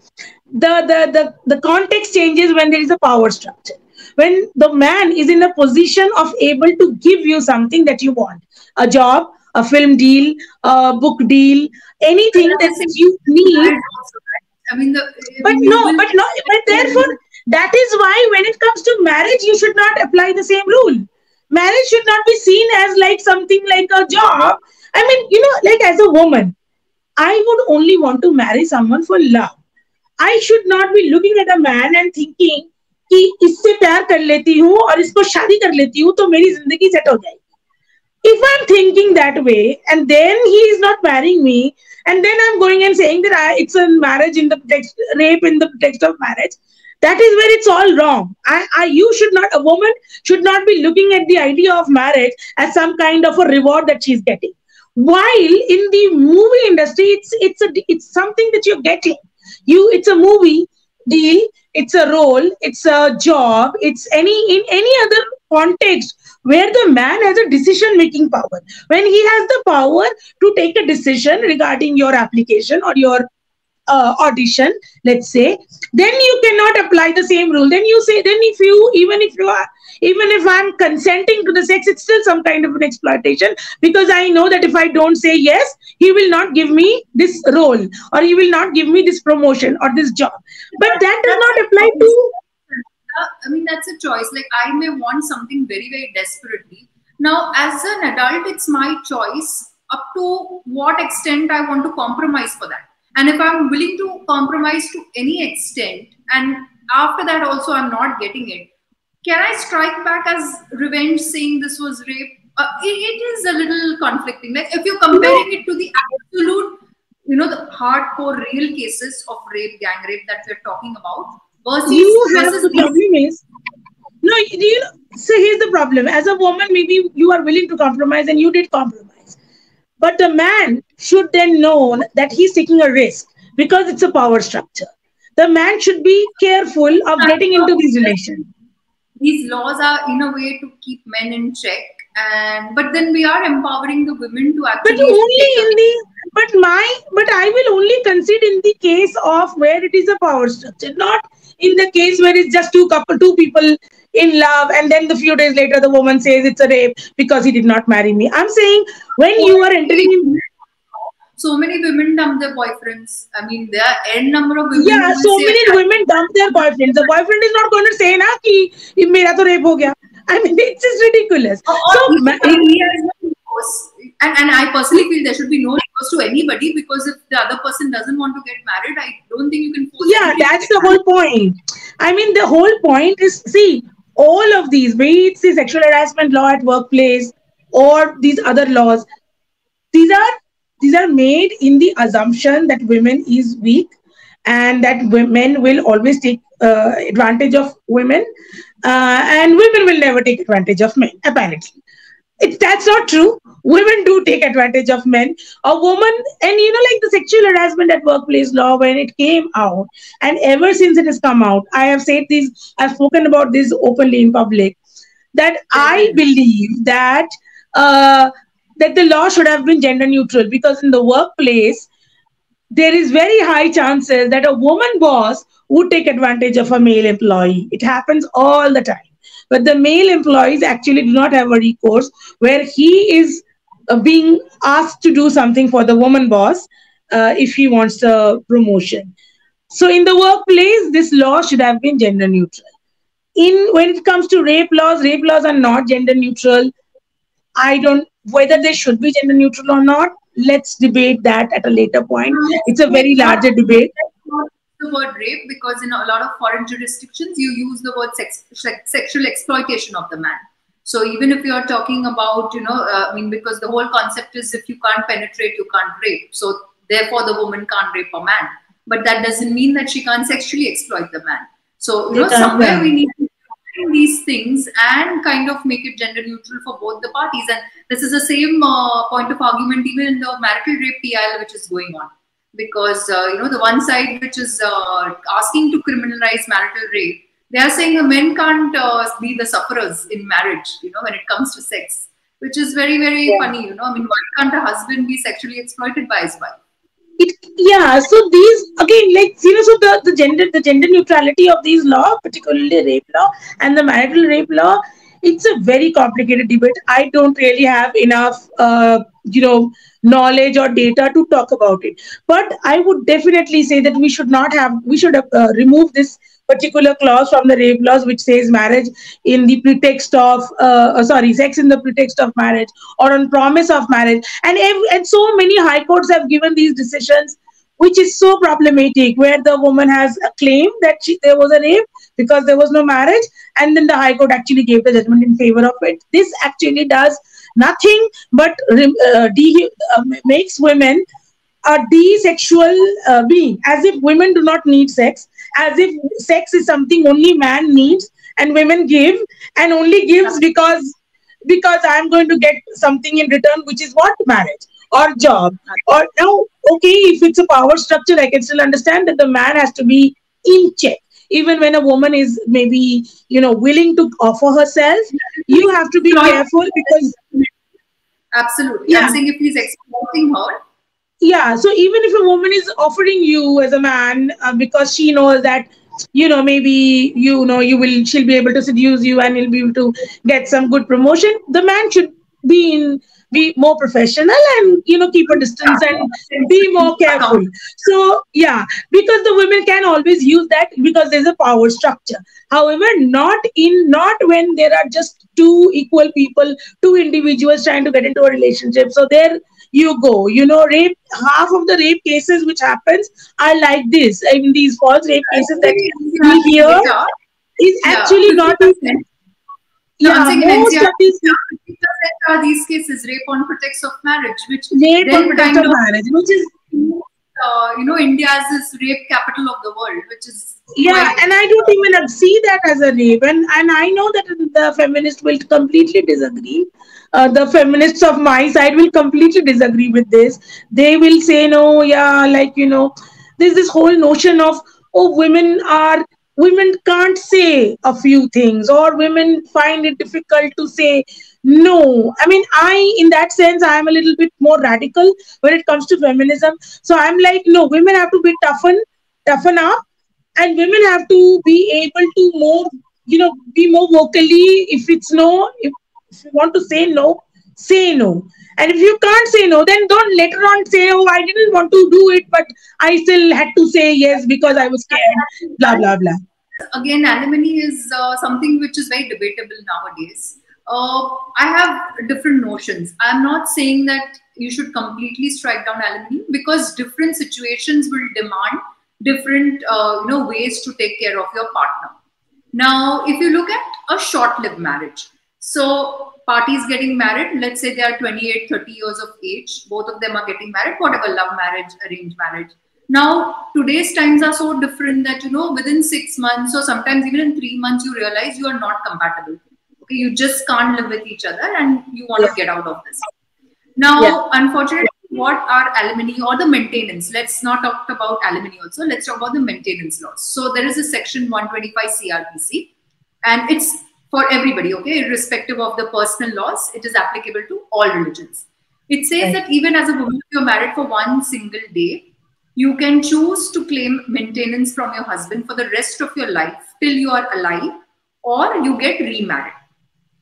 The context changes when there is a power structure. When the man is in a position of able to give you something that you want, a job, a film deal, a book deal, anything that you need. I mean, but therefore, that is why when it comes to marriage, you should not apply the same rule. Marriage should not be seen as like something like a job. I mean, like as a woman, I would only want to marry someone for love. I should not be looking at a man and thinking कि इससे प्यार कर लेती हूँ और इसको शादी कर लेती हूँ तो मेरी जिंदगी सेट हो जाएगी. If I'm thinking that way, and then he is not marrying me, and then I'm going and saying that it's a marriage in the text, rape in the text of marriage, that is where it's all wrong. You should not, a woman should not be looking at the idea of marriage as some kind of a reward that she's getting. While in the movie industry, it's something that you're getting. It's a movie deal, it's a role, it's a job, it's in any other context where the man has a decision-making power. When he has the power to take a decision regarding your application or your audition, let's say, then you cannot apply the same rule. Then you say, even if I'm consenting to the sex, it's still some kind of an exploitation, because I know that if I don't say yes, he will not give me this role, or he will not give me this promotion or this job. But that does not apply to... I mean, that's a choice. Like, I may want something very, very desperately. Now, as an adult, it's my choice up to what extent I want to compromise for that. And if I'm willing to compromise to any extent, and after that also I'm not getting it, can I strike back as revenge saying this was rape? It is a little conflicting. Like, if you're comparing it to the absolute, the hardcore real cases of rape, gang rape that we're talking about, versus... So here's the problem. As a woman, maybe you are willing to compromise and you did compromise. But the man should then know that he's taking a risk, because it's a power structure. The man should be careful of getting into these relations. These laws are in a way to keep men in check, but then we are empowering the women to actually... But I will only concede in the case of where it is a power structure, not in the case where it's just two people in love, and then the few days later the woman says it's a rape because he did not marry me. I'm saying when you are entering in... So many women dump their boyfriends. I mean, there are n number of women. Yeah, so many women dump their boyfriends. The boyfriend is not going to say, "Na ki mera to rape ho gaya." I mean, it's just ridiculous. And I personally feel there should be no recourse to anybody, because if the other person doesn't want to get married, I don't think you can force... Yeah, that's the whole point. I mean, the whole point is, see, all of these, be it the sexual harassment law at workplace or these other laws, these are made in the assumption that women is weak and that men will always take advantage of women, and women will never take advantage of men, apparently. That's not true. Women do take advantage of men. A woman, and like the sexual harassment at workplace law, when it came out, and ever since it has come out, I have said this, I've spoken about this openly in public, that I believe that... that the law should have been gender neutral, because in the workplace, there is very high chances that a woman boss would take advantage of a male employee. It happens all the time. But the male employees actually do not have a recourse where he is being asked to do something for the woman boss if he wants a promotion. So in the workplace, this law should have been gender neutral. When it comes to rape laws are not gender neutral. Whether they should be gender neutral or not, let's debate that at a larger point. It's a very larger debate. The word rape, because in a lot of foreign jurisdictions, you use the word sexual exploitation of the man. So even if you're talking about, because the whole concept is if you can't penetrate, you can't rape. So therefore the woman can't rape a man. But that doesn't mean that she can't sexually exploit the man. So, somewhere we need to these things and kind of make it gender neutral for both the parties, and this is the same point of argument even in the marital rape PIL which is going on, because the one side which is asking to criminalize marital rape, they are saying men can't be the sufferers in marriage when it comes to sex, which is very, very funny. I mean, why can't a husband be sexually exploited by his wife? So these, again, so the gender neutrality of these law, particularly rape law and the marital rape law, it's a very complicated debate. I don't really have enough, knowledge or data to talk about it. But I would definitely say that we should remove this particular clause from the rape laws, which says marriage in the pretext of, sex in the pretext of marriage or on promise of marriage. And so many high courts have given these decisions, which is so problematic, where the woman has a claim that there was a rape because there was no marriage, and then the high court actually gave the judgment in favor of it. This actually does nothing but makes women a desexual being, as if women do not need sex, as if sex is something only man needs and women give, and only gives because I'm going to get something in return, which is what? Marriage or job. Or now, okay, if it's a power structure, I can still understand that the man has to be in check. Even when a woman is maybe, you know, willing to offer herself, you have to be careful because... Absolutely. Yeah. I'm saying if he's exploiting her. Yeah. So even if a woman is offering you as a man because she knows that, you know, maybe, you know, she'll be able to seduce you and you'll be able to get some good promotion, the man should be more professional and, you know, keep a distance and be more careful. So, yeah, because the women can always use that because there's a power structure. However, not when there are just two equal people, two individuals trying to get into a relationship. So there you go, you know, rape, half of the rape cases which happens are like this. I mean, these false rape cases that we hear is actually not a no, I'm saying in NCRB, 50% are these cases, rape on pretext of marriage, which rape on pretext of marriage, which is, you know, India's is rape capital of the world, which is and I don't even see that as a rape, and I know that the feminists will completely disagree. The feminists of my side will completely disagree with this. They will say no, like, you know, there's this whole notion of, oh, women can't say a few things, or women find it difficult to say no. I mean, in that sense, I'm a little bit more radical when it comes to feminism. So I'm like, no, women have to be toughen up, and women have to be able to more, you know, be more vocally. If it's no, if you want to say no, say no. And if you can't say no, then don't later on say, oh, I didn't want to do it, but I still had to say yes because I was scared, blah, blah, blah. Again, alimony is something which is very debatable nowadays. I have different notions. I'm not saying that you should completely strike down alimony because different situations will demand different you know, ways to take care of your partner. Now, if you look at a short-lived marriage, so parties getting married, let's say they are 28, 30 years of age, both of them are getting married, whatever, love marriage, arranged marriage. Now, today's times are so different that, you know, within 6 months or sometimes even in 3 months, you realize you are not compatible. Okay, you just can't live with each other and you want to get out of this. Now, unfortunately, what are alimony or the maintenance? Let's not talk about alimony also. Let's talk about the maintenance laws. So there is a section 125 CRPC and it's for everybody, okay, irrespective of the personal laws, it is applicable to all religions. It says that even as a woman, if you're married for one single day, you can choose to claim maintenance from your husband for the rest of your life till you are alive or you get remarried.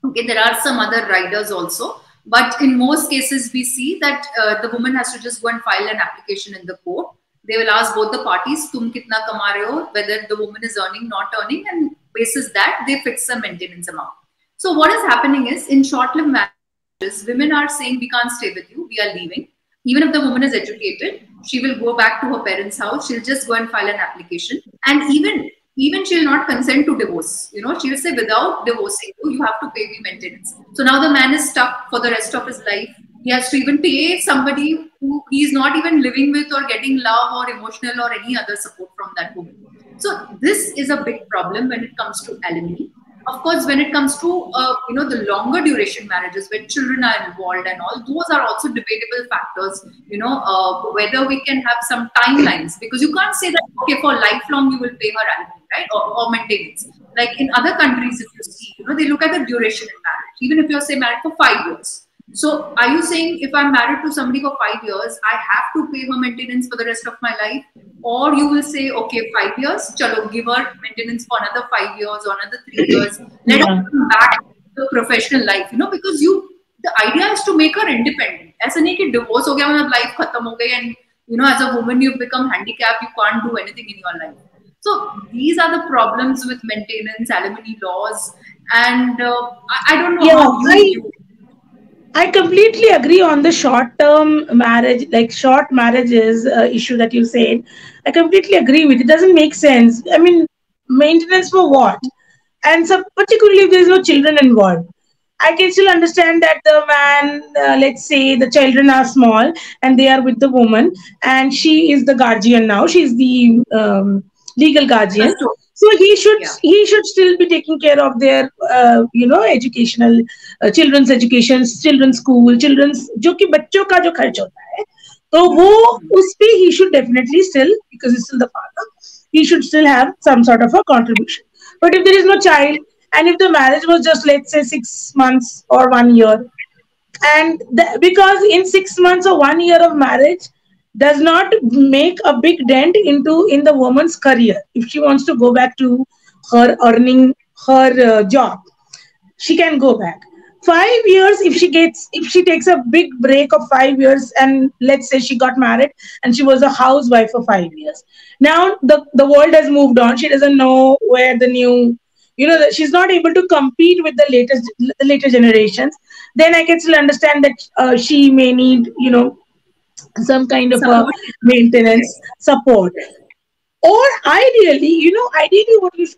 Okay, there are some other riders also, but in most cases, we see that the woman has to just go and file an application in the court. They will ask both the parties, tum kitna kama rahe ho, whether the woman is earning, not earning, and basis that they fix the maintenance amount. So what is happening is in short-lived marriages, women are saying we can't stay with you, we are leaving. Even if the woman is educated, she will go back to her parents' house. She'll just go and file an application, and even she'll not consent to divorce. You know, she will say without divorcing you, you have to pay me maintenance. So now the man is stuck for the rest of his life. He has to even pay somebody who he's not even living with or getting love or emotional or any other support from that woman. So this is a big problem when it comes to alimony. Of course, when it comes to you know, the longer duration marriages where children are involved and all, those are also debatable factors. You know, whether we can have some timelines, because you can't say that okay, for lifelong you will pay her alimony, right, or maintenance. Like in other countries, if you see, you know, they look at the duration in marriage. Even if you're say married for 5 years. So are you saying if I'm married to somebody for 5 years, I have to pay her maintenance for the rest of my life? Or you will say, okay, 5 years, chalo, give her maintenance for another 5 years or another 3 years. Let her come back to the professional life, you know, because the idea is to make her independent. As an ek divorce ho gaya, life khatam ho gaya, and you know, as a woman, you've become handicapped, you can't do anything in your life. So these are the problems with maintenance, alimony laws, and I don't know how you do. I completely agree on the short-term marriage, like short marriages issue that you said. I completely agree with it. It doesn't make sense. I mean, maintenance for what? And so particularly if there's no children involved. I can still understand that the man, let's say the children are small and they are with the woman, and she is the guardian now. She is the legal guardian. So he should still be taking care of their, educational, children's education, children's school, children's, jo ki bachcho ka jo kharch hota hai. So he should definitely still, because he's still the father, he should still have some sort of a contribution. But if there is no child, and if the marriage was just, let's say, 6 months or 1 year, and because in 6 months or 1 year of marriage does not make a big dent in the woman's career. If she wants to go back to her earning her job, she can go back. 5 years, if she takes a big break of 5 years, and let's say she got married and she was a housewife for 5 years. Now the world has moved on. She doesn't know where the new, she's not able to compete with the later generations. Then I can still understand that she may need, some kind of maintenance support. Or ideally,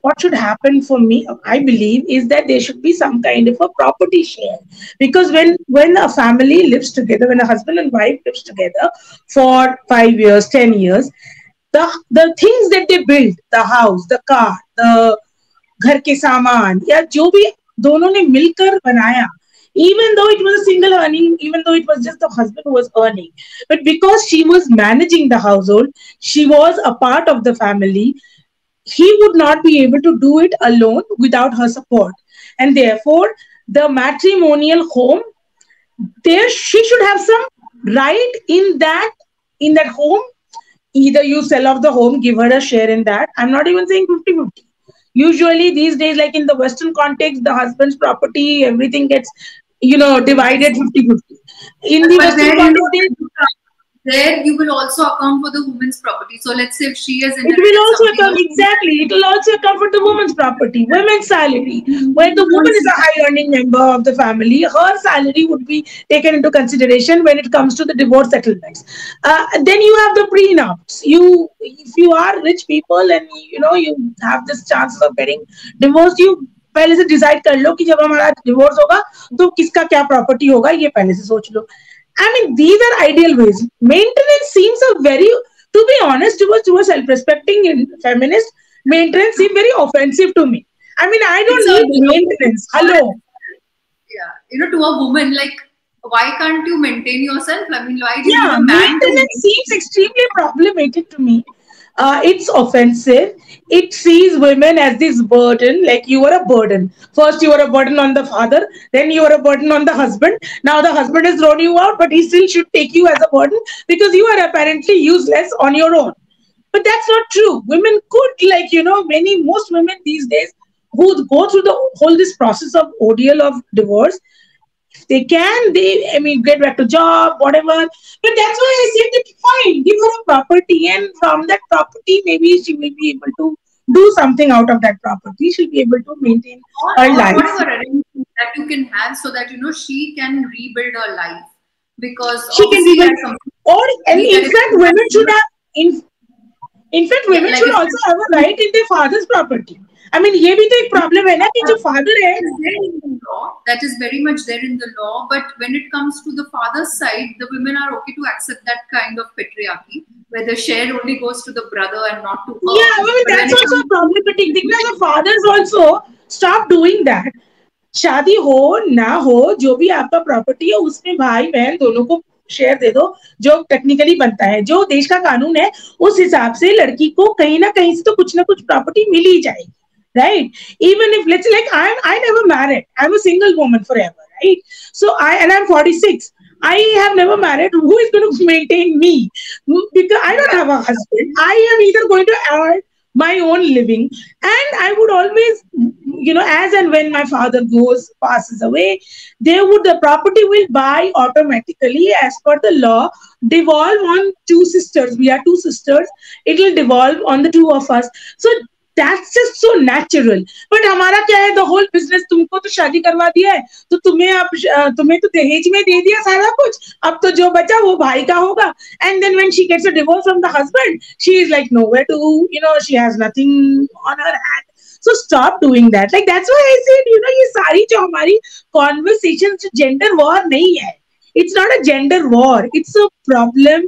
what should happen for me, I believe, is that there should be some kind of a property share. Because when a family lives together, when a husband and wife lives together for 5 years, 10 years, the things that they build, the house, the car, the घर के सामान या जो भी दोनों ने मिलकर बनाया, even though it was a single earning, even though it was just the husband who was earning, but because she was managing the household, she was a part of the family, he would not be able to do it alone without her support. And therefore, the matrimonial home, she should have some right in that home. Either you sell off the home, give her a share in that. I'm not even saying 50-50. Usually these days, like in the Western context, the husband's property, everything gets, divided 50-50. In the Western context, there you will also account for the woman's property. So let's say if she is in, it will also account, exactly. It will also account for the woman's property, women's salary. Where the woman is a high-earning member of the family, her salary would be taken into consideration when it comes to the divorce settlements. Then you have the prenups. If you are rich people and you have this chances of getting divorced, you पहले से decide कर लो कि जब हमारा divorce होगा तो किसका क्या property होगा, ये पहले से सोच लो. I mean, these are ideal ways. Maintenance seems to be honest, to a self-respecting feminist, maintenance seems very offensive to me. I mean, I don't need maintenance. Hello. Yeah. To a woman, like, why can't you maintain yourself? I mean, why do you have a man? Maintenance seems extremely problematic to me. It's offensive. It sees women as this burden, like you are a burden. First you are a burden on the father, then you are a burden on the husband. Now the husband has thrown you out, but he still should take you as a burden because you are apparently useless on your own. But that's not true. Women could, most women these days who go through the whole this process of ordeal of divorce, they get back to job, whatever. But that's why I said that fine, give her a property, and from that property, maybe she will be able to do something out of that property. She'll be able to maintain her life. Whatever arrangement that you can have, so that she can rebuild her life, because she can rebuild. In fact, women should also have a right in their father's property. I mean, ये भी तो एक problem है ना कि जो father है, that is very much there in the law. But when it comes to the father's side, the women are okay to accept that kind of patriarchy, where the share only goes to the brother and not to her. Yeah, well, that's also a problematic thing. The fathers also stop doing that. शादी हो ना हो, जो भी आपका property है, उसमें भाई बहन दोनों को शेयर दे दो, जो टेक्निकली बनता है, जो देश का कानून है, उस हिसाब से लड़की को कहीं ना कहीं से तो कुछ ना कुछ प्रॉपर्टी मिल ही जाएगी, right? Even if, let's say, like I never married, I'm a single woman forever, right? So I'm 46. I have never married. Who is going to maintain me? Because I don't have a husband. I am either going to earn my own living, and I would always, as and when my father passes away, the property will buy automatically as per the law, devolve on two sisters. We are two sisters. It will devolve on the two of us. So that's just so natural. But हमारा क्या है, the whole business, तुमको तो शादी करवा दिया है, तो तुम्हें तो दहेज में दे दिया सारा कुछ, अब तो जो बचा वो भाई का होगा. And then when she gets a divorce from the husband, she is like nowhere to, she has nothing on her hand. So stop doing that. Like, that's why I said, you know, ये सारी जो हमारी conversations, gender war नहीं है. It's not a gender war. It's a problem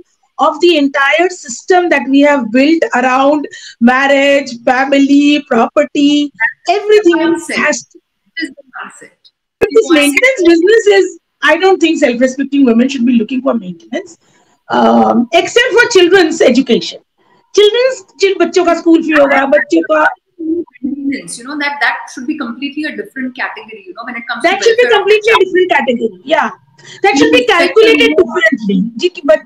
of the entire system that we have built around marriage, family, property, everything has to. This maintenance business is, I don't think self-respecting women should be looking for maintenance, except for children's education. Children's ka school fee hoga, bachcho ka. You know, that should be completely a different category. You know, when it comes that to should be completely a different category. Yeah, that should be calculated differently. But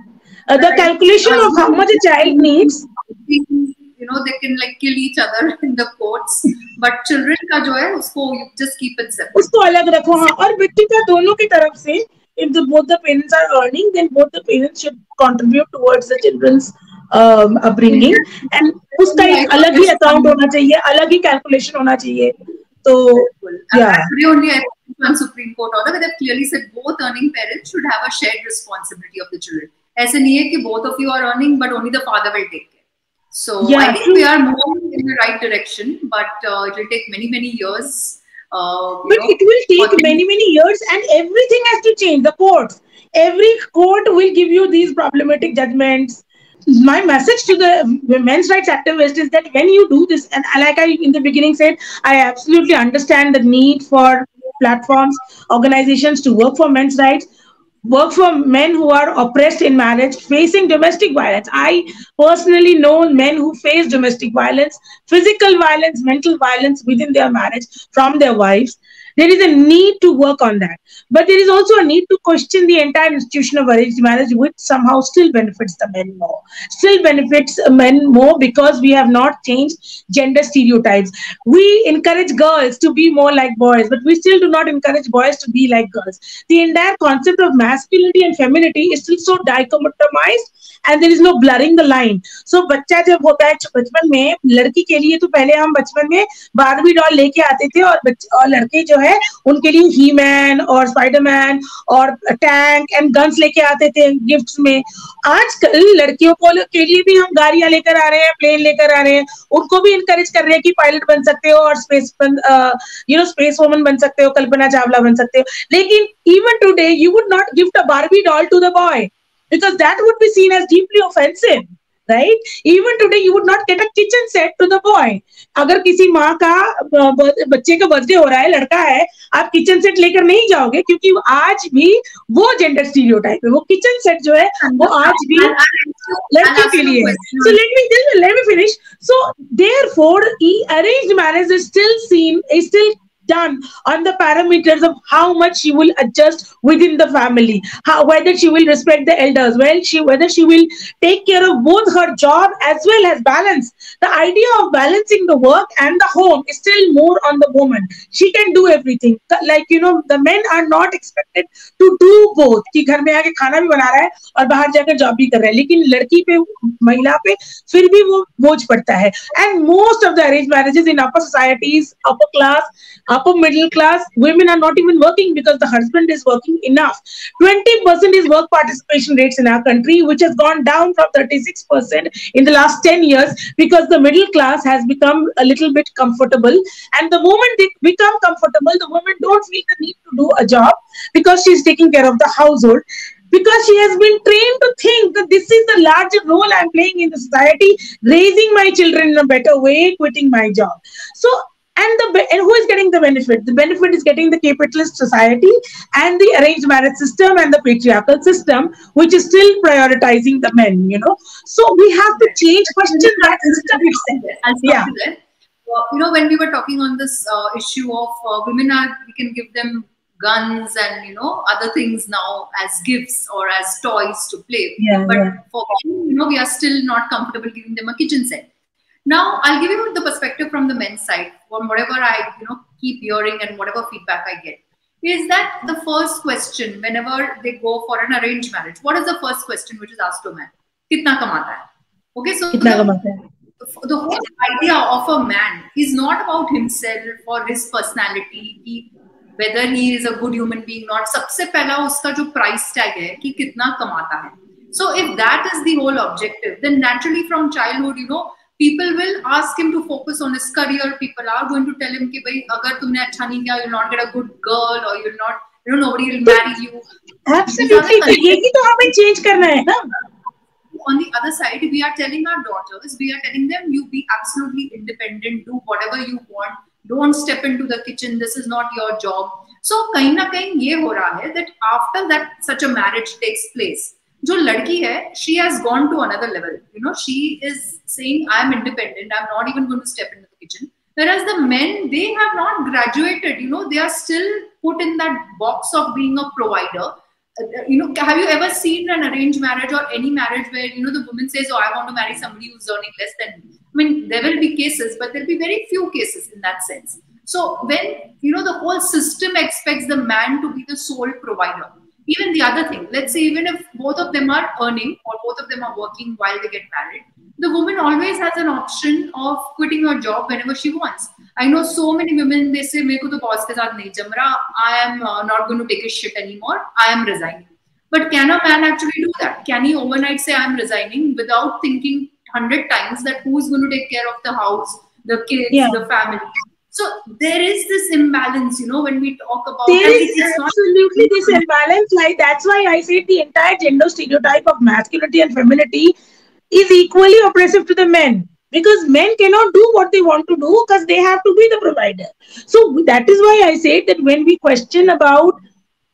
the calculation of how much a child needs, you know, they can like kill each other in the courts, but children ka jo hai usko you just keep it separate, usko alag rakho. Ha, aur beti ka dono ki taraf se, if the both the parents are earning, then both the parents should contribute towards the children's upbringing, and uska ek alag hi account hona chahiye, alag hi calculation hona chahiye. So yeah, only one Supreme Court order that clearly said both earning parents should have a shared responsibility of the children. Aise nahi hai ki both of you are earning but only the father will take. So yeah, I think we are moving in the right direction, but it will take many, many years. It will take many, many years, and everything has to change. The courts, every court will give you these problematic judgments. My message to the men's rights activists is that when you do this, and like I in the beginning said, I absolutely understand the need for platforms, organizations to work for men's rights, work for men who are oppressed in marriage, facing domestic violence. I personally know men who face domestic violence, physical violence, mental violence within their marriage from their wives. There is a need to work on that. But there is also a need to question the entire institution of arranged marriage, which somehow still benefits the men more. Still benefits men more because we have not changed gender stereotypes. We encourage girls to be more like boys, but we still do not encourage boys to be like girls. The entire concept of masculinity and femininity is still so dichotomized, and there is no blurring the line. So बच्चा जब होता है बचपन में, लड़की के लिए तो पहले हम बचपन में बार्बी डॉल लेके आते थे, और लड़के जो है उनके लिए ही मैन और स्पाइडरमैन और टैंक एंड गन्स लेके आते थे गिफ्ट्स में. आजकल लड़कियों को के लिए भी हम गाड़ियां लेकर आ रहे हैं, प्लेन लेकर आ रहे हैं, उनको भी इनकरेज कर रहे हैं कि पायलट बन सकते हो और स्पेस स्पेस वुमन बन सकते हो, कल्पना चावला बन सकते हो. लेकिन even today you would not gift a Barbie doll to the boy because that would be seen as deeply offensive, right? Even today you would not get a kitchen set to the boy. Agar kisi maa ka bacche ka birthday ho raha hai, ladka hai, aap kitchen set lekar nahi jaoge kyunki aaj bhi wo gender stereotype hai, wo kitchen set jo hai wo aaj bhi ladkiyon ke liye hai. So let me finish. So therefore arranged marriage is still seen, is still done on the parameters of how much she will adjust within the family, how, whether she will respect the elders, whether she will take care of both her job as well as balance. The idea of balancing the work and the home is still more on the woman. She can do everything. Like, you know, the men are not expected to do both, ki ghar mein aake khana bhi bana raha hai aur bahar jaakar job bhi kar raha hai. Lekin ladki pe, mahila pe fir bhi wo bojh padta hai. And most of the arranged marriages in upper societies, upper class, upper middle class women are not even working because the husband is working enough. 20% is work participation rates in our country, which has gone down from 36% in the last 10 years because the middle class has become a little bit comfortable. And the moment they become comfortable, the women don't feel the need to do a job because she's taking care of the household, because she has been trained to think that this is the larger role I'm playing in the society, raising my children in a better way, quitting my job. So And who is getting the benefit? The benefit is getting the capitalist society and the arranged marriage system and the patriarchal system, which is still prioritizing the men, you know. So we have to change, question that system itself. Yeah. You know, when we were talking on this issue of women are, we can give them guns and, you know, other things now as gifts or as toys to play. Yeah, but yeah, for men, you know, we are still not comfortable giving them a kitchen set. Now, I'll give you the perspective from the men's side, from whatever I, you know, keep hearing and whatever feedback I get, is that the first question whenever they go for an arranged marriage, what is the first question which is asked to a man? Kitna kamata hai? Okay, so the whole idea of a man is not about himself or his personality, whether he is a good human being or not. Sabse pehla uska jo price tag hai ki kitna kamata hai. So if that is the whole objective, then naturally from childhood, you know, people will ask him to focus on his career. People are going to tell him ki bhai agar tumne acha nahi kiya, you'll not get a good girl, or you'll not, you know, nobody will marry you. Absolutely. Yehi to hame change karna hai na. On the other side, we are telling our daughters, we are telling them, you be absolutely independent, do whatever you want, don't step into the kitchen, this is not your job. So kahin na kahin ye ho raha hai that after that such a marriage takes place, jo ladki hai, she has gone to another level. You know, she is saying, I am independent, I am not even going to step into the kitchen. Whereas the men, they have not graduated, you know, they are still put in that box of being a provider. You know, have you ever seen an arranged marriage or any marriage where, you know, the woman says, oh, I want to marry somebody who's earning less than me? I mean, there will be cases, but there'll be very few cases in that sense. So when, you know, the whole system expects the man to be the sole provider. Even the other thing, let's say even if both of them are earning or both of them are working while they get married, the woman always has an option of quitting her job whenever she wants. I know so many women, they say, mere ko to boss ke saath nahi jam raha, I am not going to take his shit anymore, I am resigning. But can a man actually do that? Can he overnight say, I am resigning without thinking 100 times that who is going to take care of the house, the kids, the family? So there is this imbalance, you know, when we talk about... There is absolutely this imbalance. Like, that's why I say the entire gender stereotype of masculinity and femininity is equally oppressive to the men. Because men cannot do what they want to do because they have to be the provider. So that is why I say that when we question about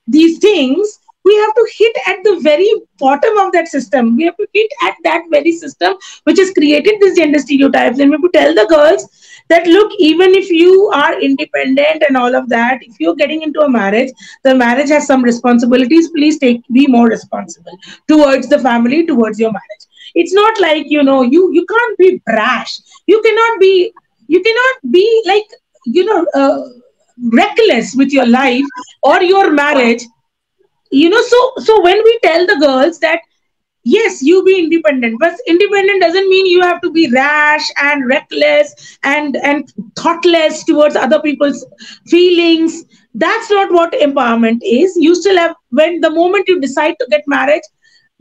these things, we have to hit at the very bottom of that system. We have to hit at that very system which has created this gender stereotypes. And we have to tell the girls that, look, even if you are independent and all of that, if you're getting into a marriage, the marriage has some responsibilities. Please be more responsible towards the family, towards your marriage. It's not like, you know, you can't be brash. You cannot be like, you know, reckless with your life or your marriage. You know, so when we tell the girls that, yes, you be independent, but independent doesn't mean you have to be rash and reckless and thoughtless towards other people's feelings. That's not what empowerment is. You still have, when the moment you decide to get married,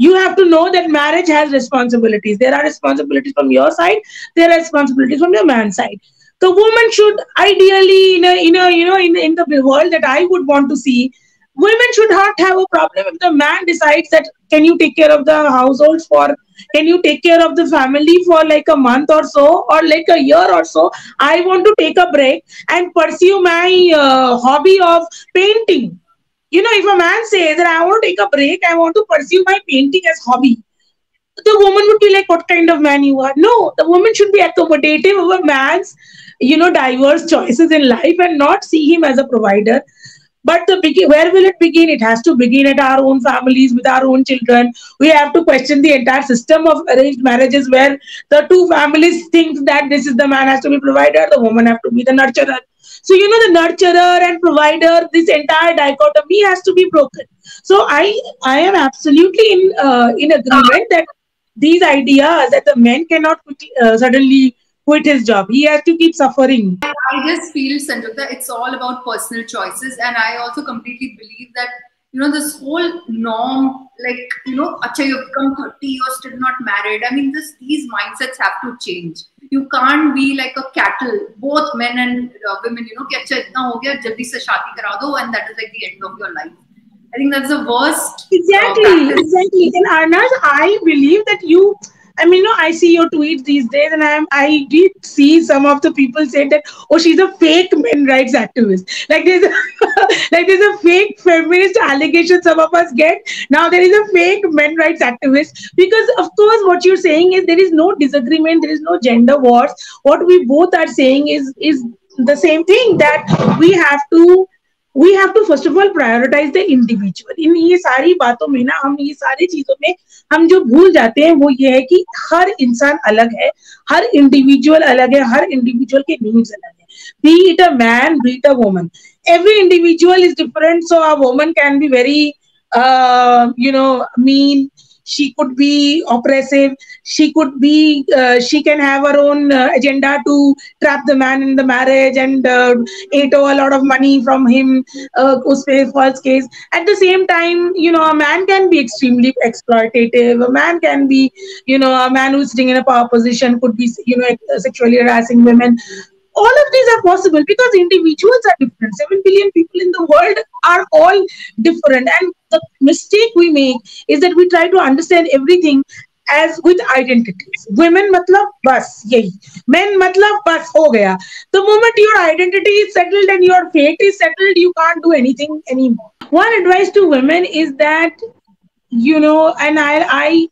you have to know that marriage has responsibilities. There are responsibilities from your side. There are responsibilities from your man's side. The woman should ideally, in the world that I would want to see, women should not have a problem if the man decides that, can you take care of the household can you take care of the family for like a month or so, or like a year or so? I want to take a break and pursue my hobby of painting. You know, if a man says that I want to take a break, I want to pursue my painting as hobby, the woman would be like, what kind of man you are? No, the woman should be accommodative of a man's, you know, diverse choices in life and not see him as a provider. But where will it begin? It has to begin at our own families, with our own children. We have to question the entire system of arranged marriages where the two families think that this is the man has to be provider, the woman has to be the nurturer. So, you know, the nurturer and provider, this entire dichotomy has to be broken. So I am absolutely in agreement that these ideas that the man cannot suddenly quit his job. He has to keep suffering. I just feel, Sanjukta, it's all about personal choices. And I also completely believe that, you know, this whole norm, like, you know, achha, you've become 30, you're still not married. I mean, these mindsets have to change. You can't be like a cattle, both men and women, you know, ki achha, itna ho gaya, jaldi se shaadi kara do, and that is like the end of your life. I think that's the worst. Exactly, exactly. And Arnaz, I believe that you, I mean, you know, I see your tweets these days, and I did see some of the people say that, oh, she's a fake men rights activist. Like there's a fake feminist allegation some of us get. Now there is a fake men rights activist, because of course what you're saying is there is no disagreement, there is no gender wars. What we both are saying is the same thing, that we have to first of all prioritize the individual. In ये सारी बातों में ना, हम ये सारी चीजों में हम जो भूल जाते हैं वो ये है कि हर इंसान अलग है, हर इंडिविजुअल अलग है, हर इंडिविजुअल के नीड्स अलग है. Be it a man, be it a woman. Every individual is different. So a woman can be very, mean. she could be oppressive, she could be, she can have her own agenda to trap the man in the marriage and ate a lot of money from him, false case. At the same time, you know, a man can be extremely exploitative, a man can be, you know, a man who's sitting in a power position could be, you know, sexually harassing women. All of these are possible because individuals are different. 7 billion people in the world are all different. And the mistake we make is that we try to understand everything as with identities. Women matlab bas yahi, men matlab bas ho gaya. The moment your identity is settled and your fate is settled, you can't do anything anymore. One advice to women is that, you know, and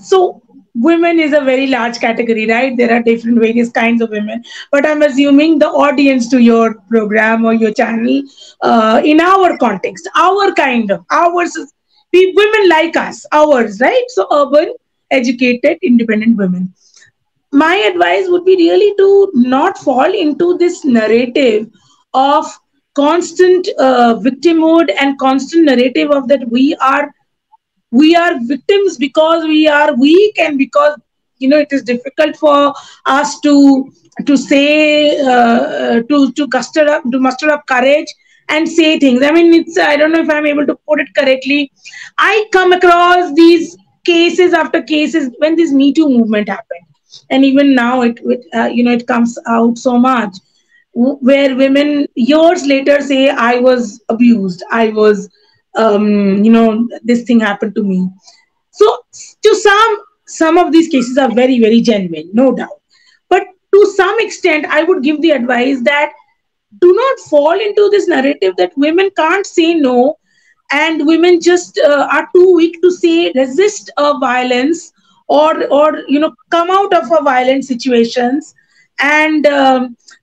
so women is a very large category, right? There are different various kinds of women, but I'm assuming the audience to your program or your channel, in our context, our kind of, ours, women like us, ours, right? So urban, educated, independent women. My advice would be really to not fall into this narrative of constant victimhood and constant narrative of that we are victims because we are weak and because, you know, it is difficult for us to say, to muster up courage and say things. I mean, it's, I don't know if I'm able to put it correctly. I come across these cases after cases when this Me Too movement happened. And even now it comes out so much where women years later say, I was abused. I was, you know, this thing happened to me. So to some of these cases are very, very genuine, no doubt. But to some extent, I would give the advice that do not fall into this narrative that women can't say no and women just are too weak to say resist violence or, you know, come out of violent situations and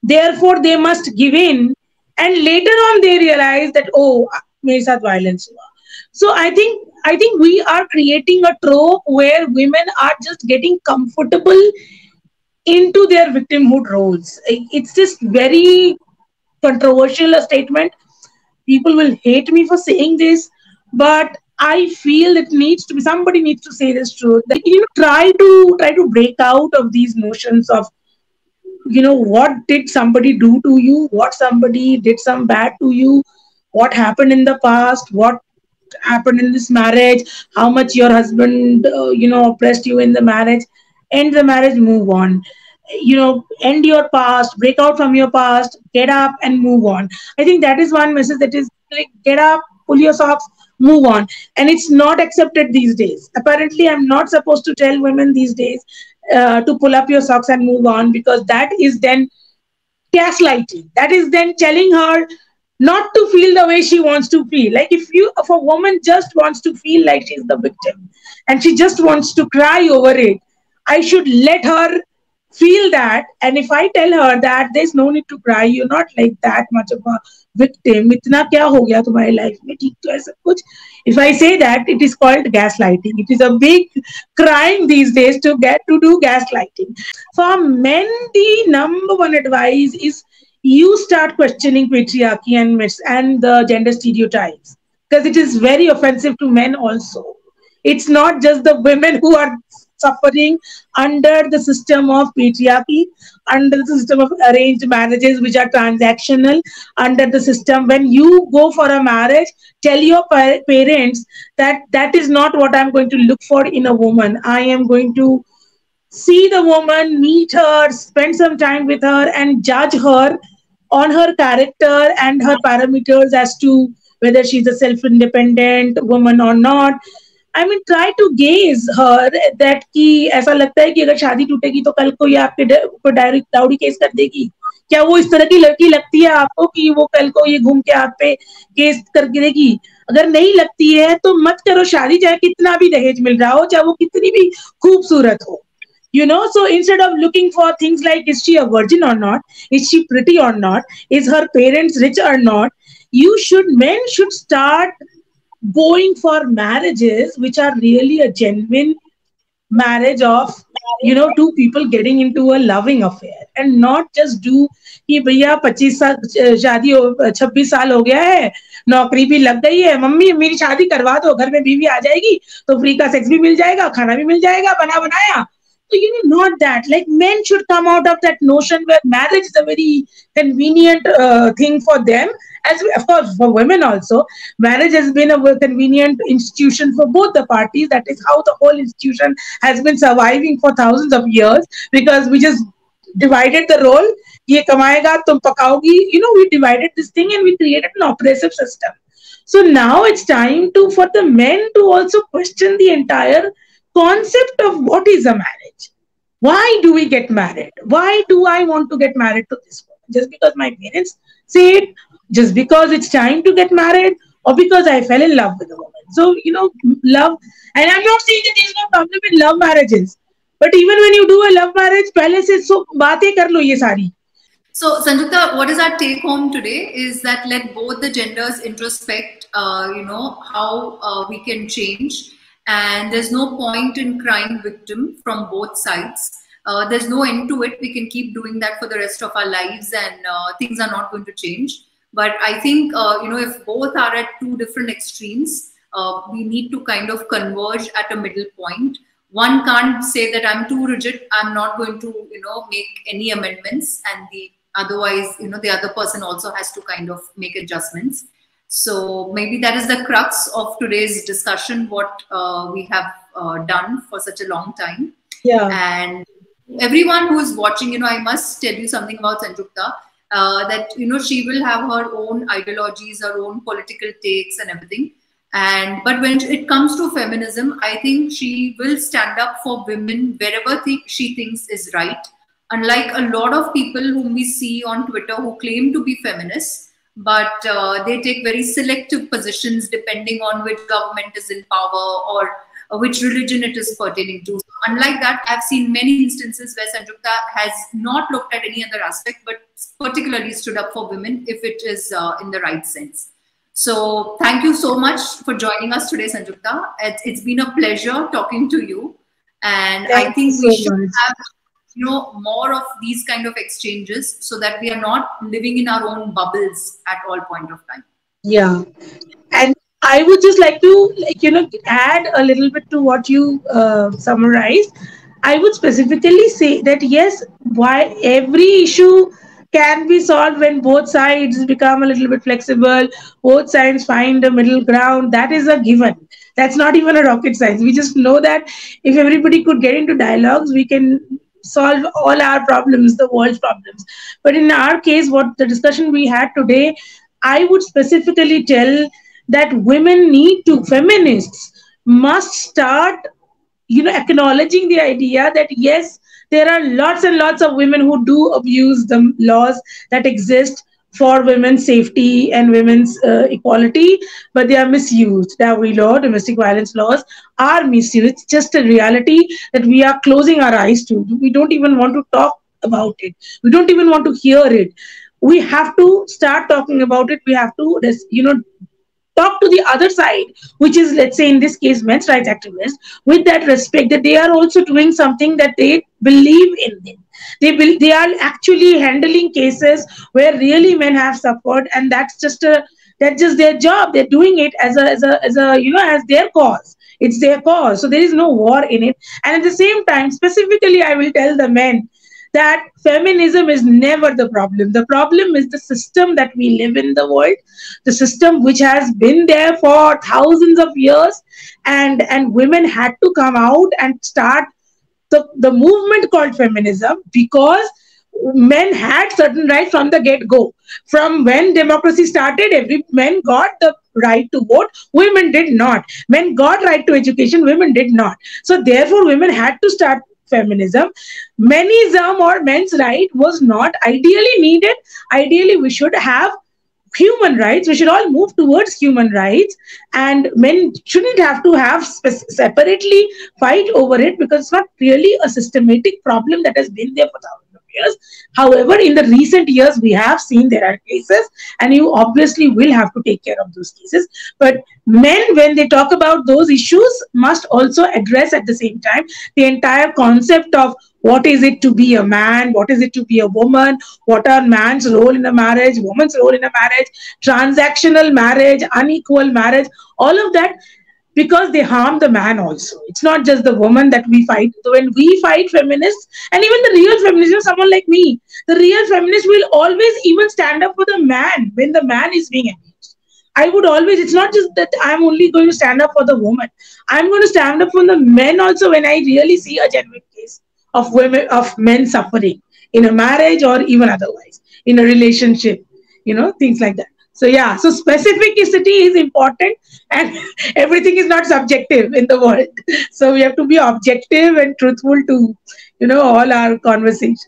therefore they must give in. And later on, they realize that, oh, mere sath violence hua. So I think we are creating a trope where women are just getting comfortable into their victimhood roles. It's just very controversial a statement. People will hate me for saying this, but I feel it needs to be, somebody needs to say this truth. That, you know, try to break out of these notions of, you know, what did somebody do to you? What somebody did some bad to you? What happened in the past? What happened in this marriage? How much your husband, you know, oppressed you in the marriage? End the marriage, move on. You know, end your past, break out from your past, get up and move on. I think that is one message that is like, get up, pull your socks, move on. And it's not accepted these days. Apparently, I'm not supposed to tell women these days to pull up your socks and move on, because that is then gaslighting. That is then telling her not to feel the way she wants to feel. Like if a woman just wants to feel like she's the victim and she just wants to cry over it, I should let her feel that. And if I tell her that there's no need to cry, you're not like that much of a victim. Itna kya ho gaya tumhari life mein? Theek to hai sab kuch. If I say that, it is called gaslighting. It is a big crime these days to do gaslighting. For men, the #1 advice is, you start questioning patriarchy and myths and the gender stereotypes, because it is very offensive to men also. It's not just the women who are suffering under the system of patriarchy, under the system of arranged marriages, which are transactional, under the system. When you go for a marriage, tell your parents that that is not what I'm going to look for in a woman. I am going to see the woman, meet her, spend some time with her and judge her on her character and her parameters as to whether she's a self-independent woman or not. I mean, try to gaze her that ki aisa lagta hai ki agar shaadi tootegi to kal ko ye aapke direct dowry case kar degi. Kya wo is tarah ki ladki lagti hai aapko ki wo kal ko ye ghum ke aap pe case kar degi? अगर नहीं लगती है तो मत करो शादी, चाहे कितना भी दहेज मिल रहा हो, चाहे वो कितनी भी खूबसूरत हो. You know, so instead of looking for things like, is she a virgin or not? Is she pretty or not? Is her parents rich or not? Men should start going for marriages which are really a genuine marriage of you know, two people getting into a loving affair and not just do कि भैया 25 शादी 26 साल हो गया है, नौकरी भी लग गई है, मम्मी मेरी शादी करवा दो, घर में बीवी आ जाएगी तो फ्री का सेक्स भी मिल जाएगा, खाना भी मिल जाएगा बना बनाया. So, you know, not that. Like, men should come out of that notion where marriage is a very convenient thing for them. As of course, for women also, marriage has been a convenient institution for both the parties. That is how the whole institution has been surviving for thousands of years, because we just divided the role. Ye kamayega, tum pakaogi. You know, we divided this thing and we created an oppressive system. So now it's time to for the men to also question the entire concept of what is a marriage. Why do we get married? Why do I want to get married to this woman? Just because my parents say it, just because it's time to get married, or because I fell in love with a woman. So, you know, love, and I'm not saying that there's no problem in love marriages, but even when you do a love marriage, pehle se so baatein kar lo ye sari. So, Sanjukta, what is our take home today is that let both the genders introspect, you know, how we can change. And there's no point in crying victim from both sides. There's no end to it. We can keep doing that for the rest of our lives, and things are not going to change. But I think, you know, if both are at two different extremes, we need to kind of converge at a middle point. One can't say that I'm too rigid, I'm not going to, you know, make any amendments, and the otherwise, you know, the other person also has to kind of make adjustments. So maybe that is the crux of today's discussion, what we have done for such a long time. Yeah. And everyone who is watching, you know, I must tell you something about Sanjukta, that, you know, she will have her own ideologies, her own political takes and everything. And but when it comes to feminism, I think she will stand up for women wherever she thinks is right. Unlike a lot of people whom we see on Twitter who claim to be feminists, but they take very selective positions depending on which government is in power or which religion it is pertaining to. So unlike that, I've seen many instances where Sanjukta has not looked at any other aspect, but particularly stood up for women if it is in the right sense. So thank you so much for joining us today, Sanjukta. It's been a pleasure talking to you. And I think we should have, you know, more of these kind of exchanges so that we are not living in our own bubbles at all point of time. Yeah. And I would just like to, like, you know, add a little bit to what you summarized. I would specifically say that, yes, why every issue can be solved when both sides become a little bit flexible, both sides find a middle ground. That is a given. That's not even a rocket science. We just know that if everybody could get into dialogues, we can solve all our problems, the world's problems. But in our case, what the discussion we had today, I would specifically tell that women need to, feminists must start, you know, acknowledging the idea that yes, there are lots and lots of women who do abuse the laws that exist for women's safety and women's equality, but they are misused. Dowry law, domestic violence laws are misused. It's just a reality that we are closing our eyes to. We don't even want to talk about it. We don't even want to hear it. We have to start talking about it. We have to, you know, talk to the other side, which is, let's say in this case, men's rights activists, with that respect that they are also doing something that they believe in. They are actually handling cases where really men have suffered, and that's just a, that's just their job. They're doing it as a you know, as their cause. It's their cause. So there is no war in it. And at the same time, specifically, I will tell the men that feminism is never the problem. The problem is the system that we live in the world, the system which has been there for thousands of years, and women had to come out and start the movement called feminism, because men had certain rights from the get-go. From when democracy started, every men got the right to vote, women did not. Men got right to education, women did not. So therefore, women had to start feminism. Manism or men's right was not ideally needed. Ideally, we should have human rights. We should all move towards human rights, and men shouldn't have to have separately fight over it, because it's not really a systematic problem that has been there for thousands of years. However, in the recent years, we have seen there are cases, and you obviously will have to take care of those cases. But men, when they talk about those issues, must also address at the same time the entire concept of what is it to be a man, what is it to be a woman, what are man's role in a marriage, woman's role in a marriage, transactional marriage, unequal marriage, all of that, because they harm the man also. It's not just the woman that we fight. So when we fight feminists, and even the real feminists, someone like me, the real feminist will always even stand up for the man when the man is being abused. I would always, it's not just that I'm only going to stand up for the woman. I'm going to stand up for the men also when I really see a genuine case of women, of men suffering in a marriage or even otherwise, in a relationship, you know, things like that. So yeah, so specificity is important, and everything is not subjective in the world. So we have to be objective and truthful to, you know, all our conversations.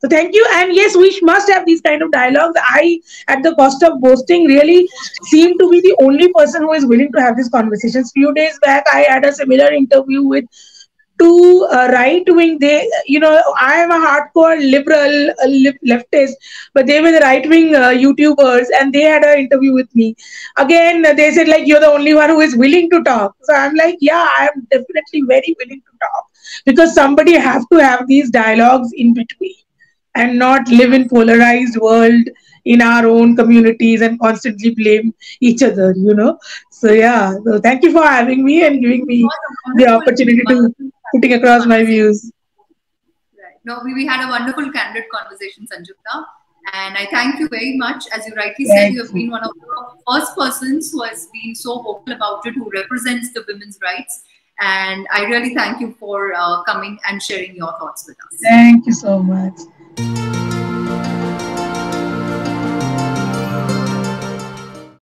So thank you. And yes, we must have these kind of dialogues. I, at the cost of boasting, really seem to be the only person who is willing to have these conversations. Few days back, I had a similar interview with two right-wing, they, you know, I am a hardcore liberal leftist, but they were the right-wing YouTubers, and they had an interview with me. Again, they said, like, you're the only one who is willing to talk. So I'm like, yeah, I'm definitely very willing to talk, because somebody have to have these dialogues in between and not live in polarized world in our own communities and constantly blame each other, you know. So yeah, so thank you for having me and giving me the opportunity to putting across my views. Right. No, we had a wonderful candid conversation, Sanjukta, and I thank you very much. As you rightly said, you have been one of the first persons who has been so vocal about it, who represents the women's rights, and I really thank you for coming and sharing your thoughts with us. Thank you so much.